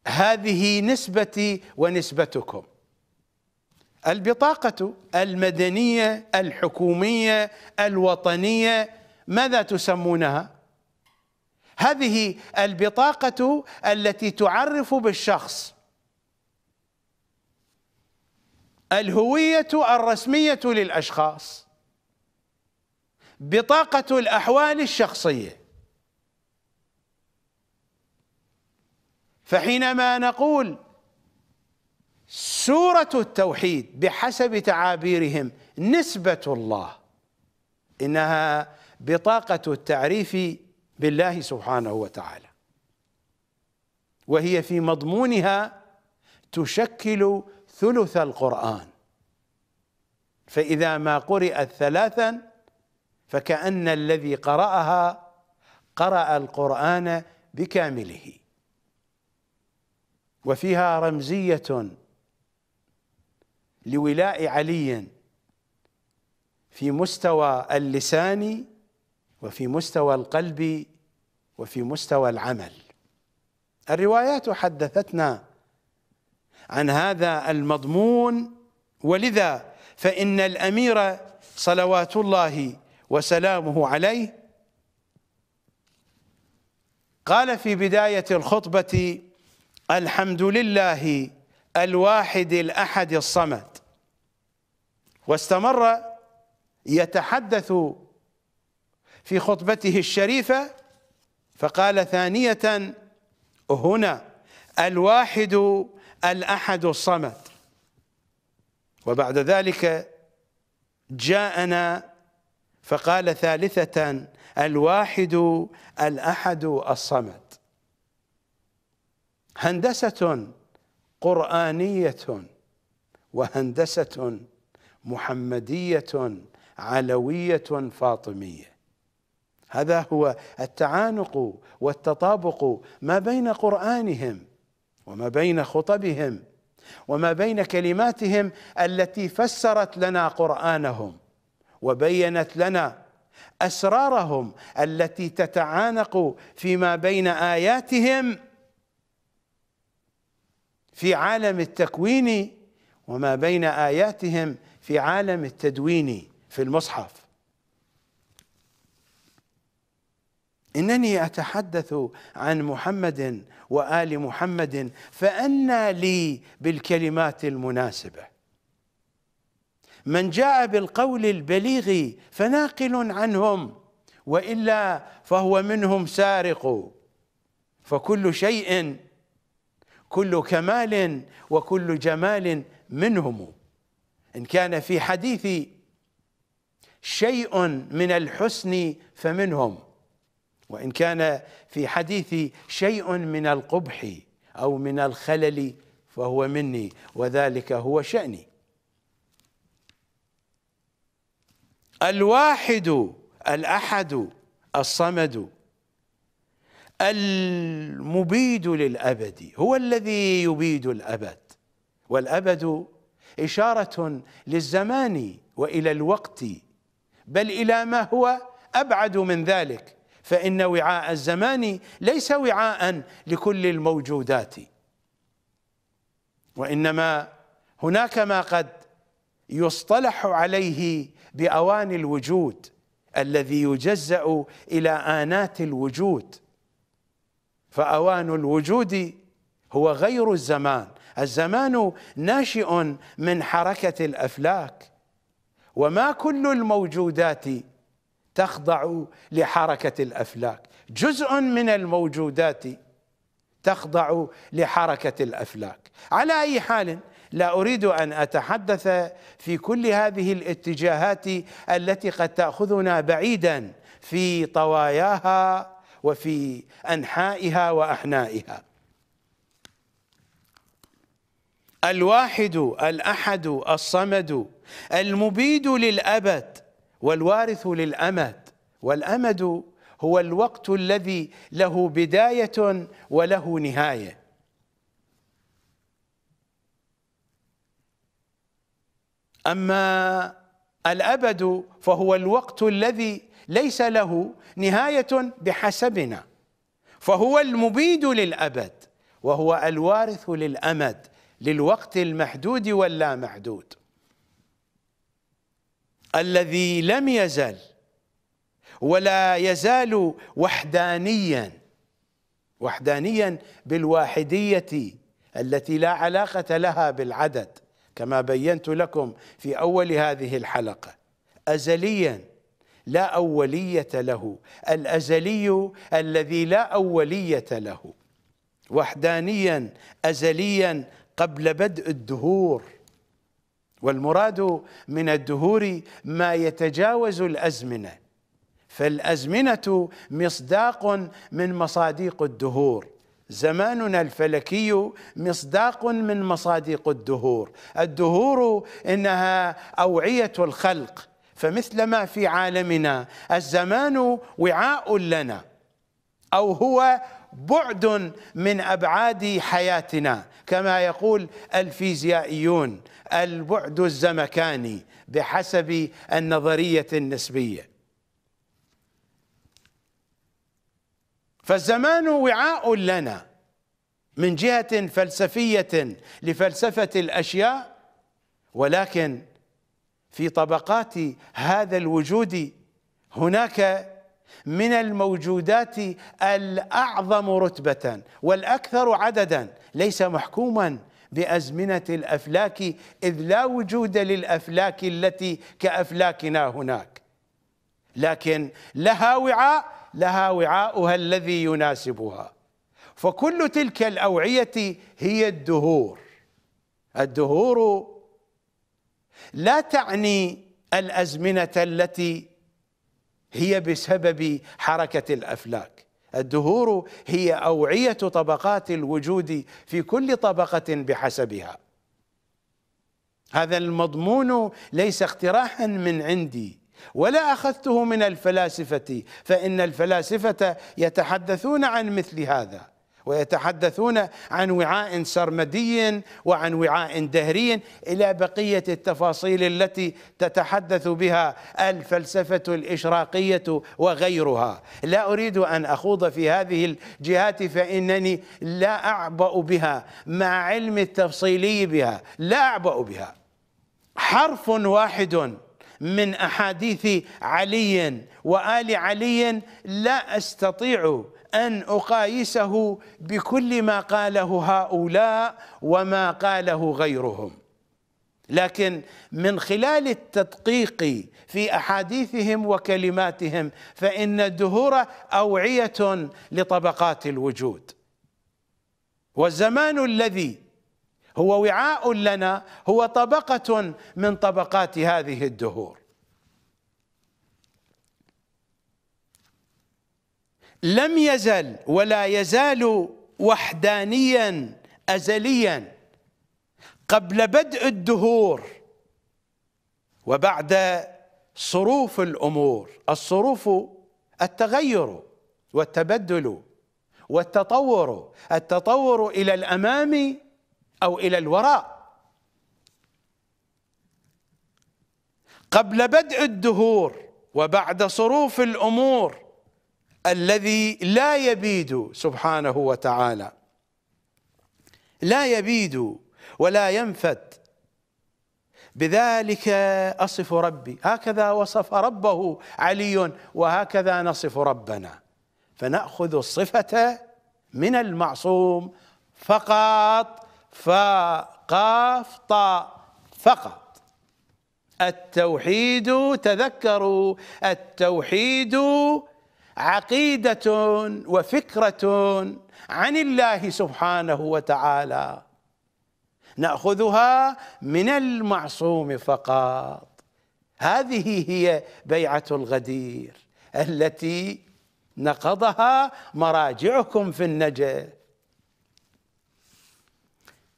هذه نسبتي ونسبتكم. البطاقة المدنية الحكومية الوطنية ماذا تسمونها؟ هذه البطاقة التي تعرف بالشخص. الهوية الرسمية للأشخاص، بطاقة الأحوال الشخصية. فحينما نقول سورة التوحيد بحسب تعابيرهم نسبة الله، إنها بطاقة التعريف بالله سبحانه وتعالى، وهي في مضمونها تشكل ثلث القرآن، فإذا ما قرأت ثلاثا فكأن الذي قرأها قرأ القرآن بكامله. وفيها رمزية لولاء علي في مستوى اللسان وفي مستوى القلب وفي مستوى العمل. الروايات حدثتنا عن هذا المضمون، ولذا فإن الأمير صلوات الله وسلامه عليه قال في بداية الخطبة: الحمد لله الواحد الأحد الصمد. واستمر يتحدث في خطبته الشريفة فقال ثانية هنا: الواحد الأحد الصمد. وبعد ذلك جاءنا فقال ثالثة: الواحد الأحد الصمد. هندسة قرآنية وهندسة محمدية علوية فاطمية. هذا هو التعانق والتطابق ما بين قرآنهم وما بين خطبهم وما بين كلماتهم التي فسرت لنا قرآنهم وبينت لنا أسرارهم التي تتعانق فيما بين آياتهم في عالم التكوين وما بين آياتهم في عالم التدوين في المصحف. إنني أتحدث عن محمد وآل محمد فأنى لي بالكلمات المناسبة. من جاء بالقول البليغ فناقل عنهم، وإلا فهو منهم سارق. فكل شيء، كل كمال وكل جمال منهم. إن كان في حديثي شيء من الحسن فمنهم، وإن كان في حديثي شيء من القبح أو من الخلل فهو مني، وذلك هو شأني. الواحد الأحد الصمد المبيد للأبد، هو الذي يبيد الأبد، والأبد إشارة للزمان وإلى الوقت، بل إلى ما هو أبعد من ذلك، فإن وعاء الزمان ليس وعاء لكل الموجودات، وإنما هناك ما قد يصطلح عليه بأواني الوجود الذي يجزأ إلى آنات الوجود، فأوان الوجود هو غير الزمان، الزمان ناشئ من حركة الأفلاك، وما كل الموجودات تخضع لحركة الأفلاك، جزء من الموجودات تخضع لحركة الأفلاك. على أي حال، لا أريد أن أتحدث في كل هذه الاتجاهات التي قد تأخذنا بعيدا في طواياها وفي أنحائها وأحنائها. الواحد الأحد الصمد المبيد للأبد والوارث للأمد، والأمد هو الوقت الذي له بداية وله نهاية. أما الأبد فهو الوقت الذي ليس له نهاية بحسبنا، فهو المبيد للأبد وهو الوارث للأمد، للوقت المحدود واللا محدود الذي لم يزل ولا يزال وحدانيا، وحدانيا بالواحدية التي لا علاقة لها بالعدد كما بينت لكم في أول هذه الحلقة، أزليا لا أولية له، الأزلي الذي لا أولية له، وحدانيا أزليا قبل بدء الدهور، والمراد من الدهور ما يتجاوز الأزمنة، فالأزمنة مصداق من مصاديق الدهور، زماننا الفلكي مصداق من مصاديق الدهور، الدهور إنها أوعية الخلق، فمثلما في عالمنا الزمان وعاء لنا أو هو بعد من أبعاد حياتنا، كما يقول الفيزيائيون البعد الزمكاني بحسب النظرية النسبية، فالزمان وعاء لنا من جهة فلسفية لفلسفة الأشياء، ولكن في طبقات هذا الوجود هناك من الموجودات الأعظم رتبة والأكثر عددا، ليس محكوما بأزمنة الأفلاك، إذ لا وجود للأفلاك التي كأفلاكنا هناك، لكن لها وعاء، لها وعاؤها الذي يناسبها، فكل تلك الأوعية هي الدهور. الدهور لا تعني الأزمنة التي هي بسبب حركة الأفلاك، الدهور هي أوعية طبقات الوجود في كل طبقة بحسبها. هذا المضمون ليس اقتراحا من عندي ولا أخذته من الفلاسفة، فإن الفلاسفة يتحدثون عن مثل هذا، ويتحدثون عن وعاء سرمدي وعن وعاء دهري إلى بقية التفاصيل التي تتحدث بها الفلسفة الإشراقية وغيرها. لا أريد أن أخوض في هذه الجهات فإنني لا أعبأ بها، مع علم التفصيلي بها لا أعبأ بها. حرف واحد من أحاديث علي وآل علي لا أستطيع أن أقايسه بكل ما قاله هؤلاء وما قاله غيرهم، لكن من خلال التدقيق في أحاديثهم وكلماتهم فإن الدهور أوعية لطبقات الوجود، والزمان الذي هو وعاء لنا هو طبقة من طبقات هذه الدهور. لم يزل ولا يزال وحدانيا أزليا قبل بدء الدهور وبعد صروف الأمور. الصروف التغير والتبدل والتطور، التطور إلى الأمام أو إلى الوراء. قبل بدء الدهور وبعد صروف الأمور الذي لا يبيد سبحانه وتعالى، لا يبيد ولا ينفد. بذلك أصف ربي، هكذا وصف ربه علي وهكذا نصف ربنا. فنأخذ الصفة من المعصوم فقط، فقاف طاء فقط. التوحيد، تذكروا، التوحيد عقيدة وفكرة عن الله سبحانه وتعالى، نأخذها من المعصوم فقط. هذه هي بيعة الغدير التي نقضها مراجعكم في النجف.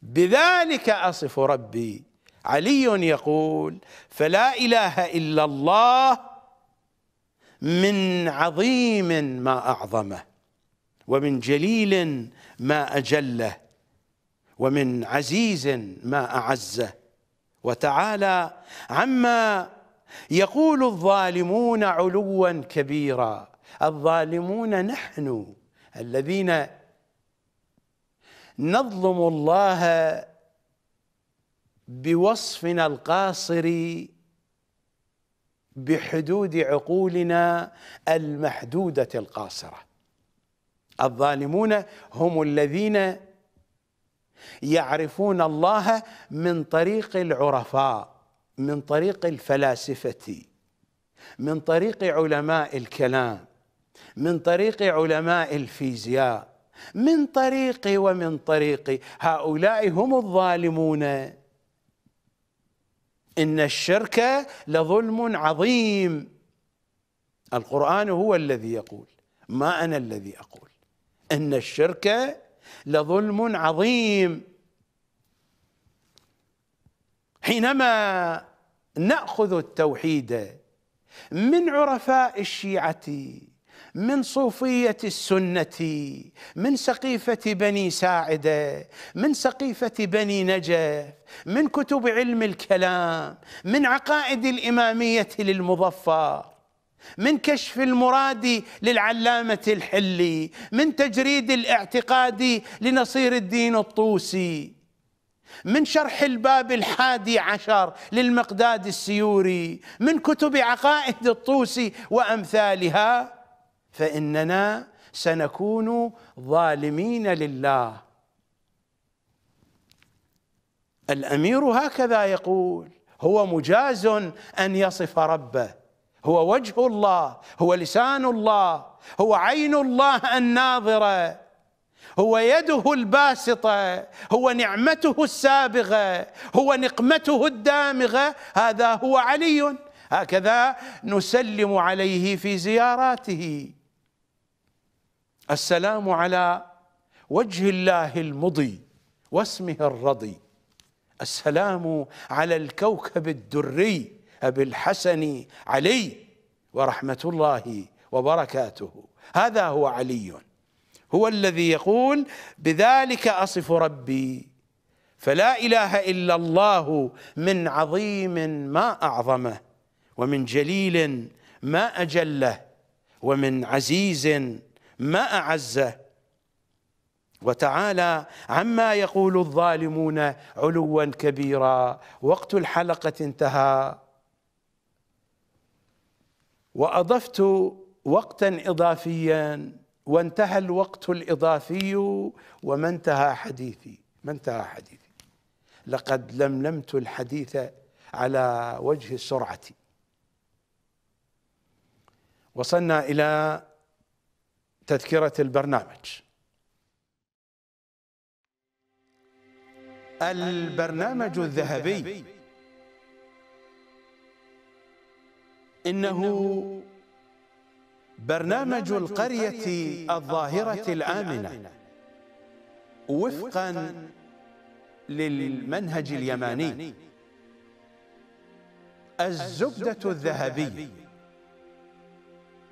بذلك أصف ربي. علي يقول فلا إله إلا الله من عظيم ما أعظمه، ومن جليل ما أجله، ومن عزيز ما أعزه. وتعالى عما يقول الظالمون علوا كبيرا. الظالمون نحن الذين نظلم الله بوصفنا القاصر بحدود عقولنا المحدودة القاصرة. الظالمون هم الذين يعرفون الله من طريق العرفاء، من طريق الفلاسفة، من طريق علماء الكلام، من طريق علماء الفيزياء، من طريق ومن طريق. هؤلاء هم الظالمون. إن الشرك لظلم عظيم. القرآن هو الذي يقول، ما أنا الذي أقول. إن الشرك لظلم عظيم. حينما نأخذ التوحيد من عرفاء الشيعة، من صوفية السنة، من سقيفة بني ساعدة، من سقيفة بني نجف، من كتب علم الكلام، من عقائد الإمامية للمظفر، من كشف المراد للعلامة الحلي، من تجريد الاعتقاد لنصير الدين الطوسي، من شرح الباب الحادي عشر للمقداد السيوري، من كتب عقائد الطوسي وأمثالها، فإننا سنكون ظالمين لله. الأمير هكذا يقول، هو مجاز أن يصف ربه. هو وجه الله، هو لسان الله، هو عين الله الناظرة، هو يده الباسطة، هو نعمته السابغة، هو نقمته الدامغة. هذا هو علي، هكذا نسلم عليه في زياراته. السلام على وجه الله المضي واسمه الرضي، السلام على الكوكب الدري أبي الحسن علي ورحمة الله وبركاته. هذا هو علي، هو الذي يقول بذلك أصف ربي. فلا إله إلا الله من عظيم ما أعظمه، ومن جليل ما أجله، ومن عزيز ما أعزه. وتعالى عما يقول الظالمون علوا كبيرا. وقت الحلقة انتهى، وأضفت وقتا إضافيا وانتهى الوقت الإضافي وما انتهى حديثي، ما انتهى حديثي. لقد لملمت الحديث على وجه السرعة. وصلنا إلى تذكرة البرنامج. البرنامج الذهبي، إنه برنامج القرية الظاهرة الآمنة وفقا للمنهج اليماني. الزبدة الذهبية.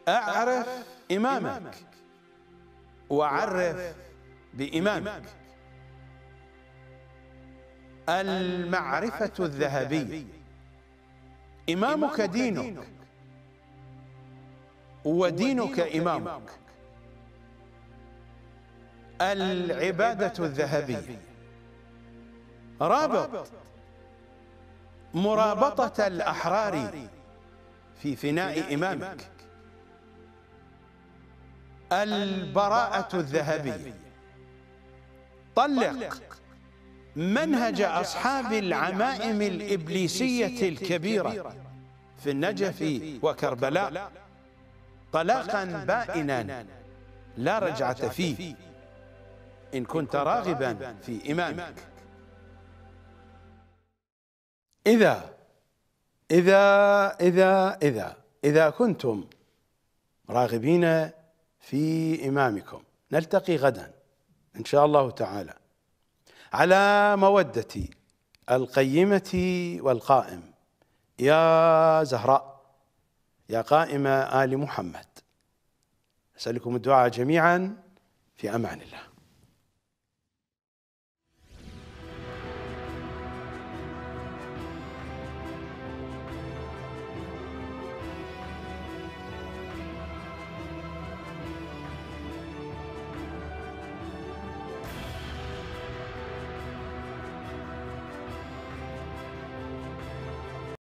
أعرف إمامك وعرف بإمامك. المعرفة الذهبية، إمامك دينك ودينك إمامك. العبادة الذهبية، رابط مرابطة الأحرار في فناء إمامك. البراءة الذهبية، طلق منهج أصحاب العمائم الإبليسية الكبيرة في النجف وكربلاء طلاقا بائنا لا رجعة فيه إن كنت راغبا في إمامك. إذا إذا إذا إذا إذا كنتم راغبين في إمامكم، نلتقي غدا إن شاء الله تعالى على مودة القيمة والقائم. يا زهراء يا قائمة آل محمد، أسألكم الدعاء جميعا، في أمان الله.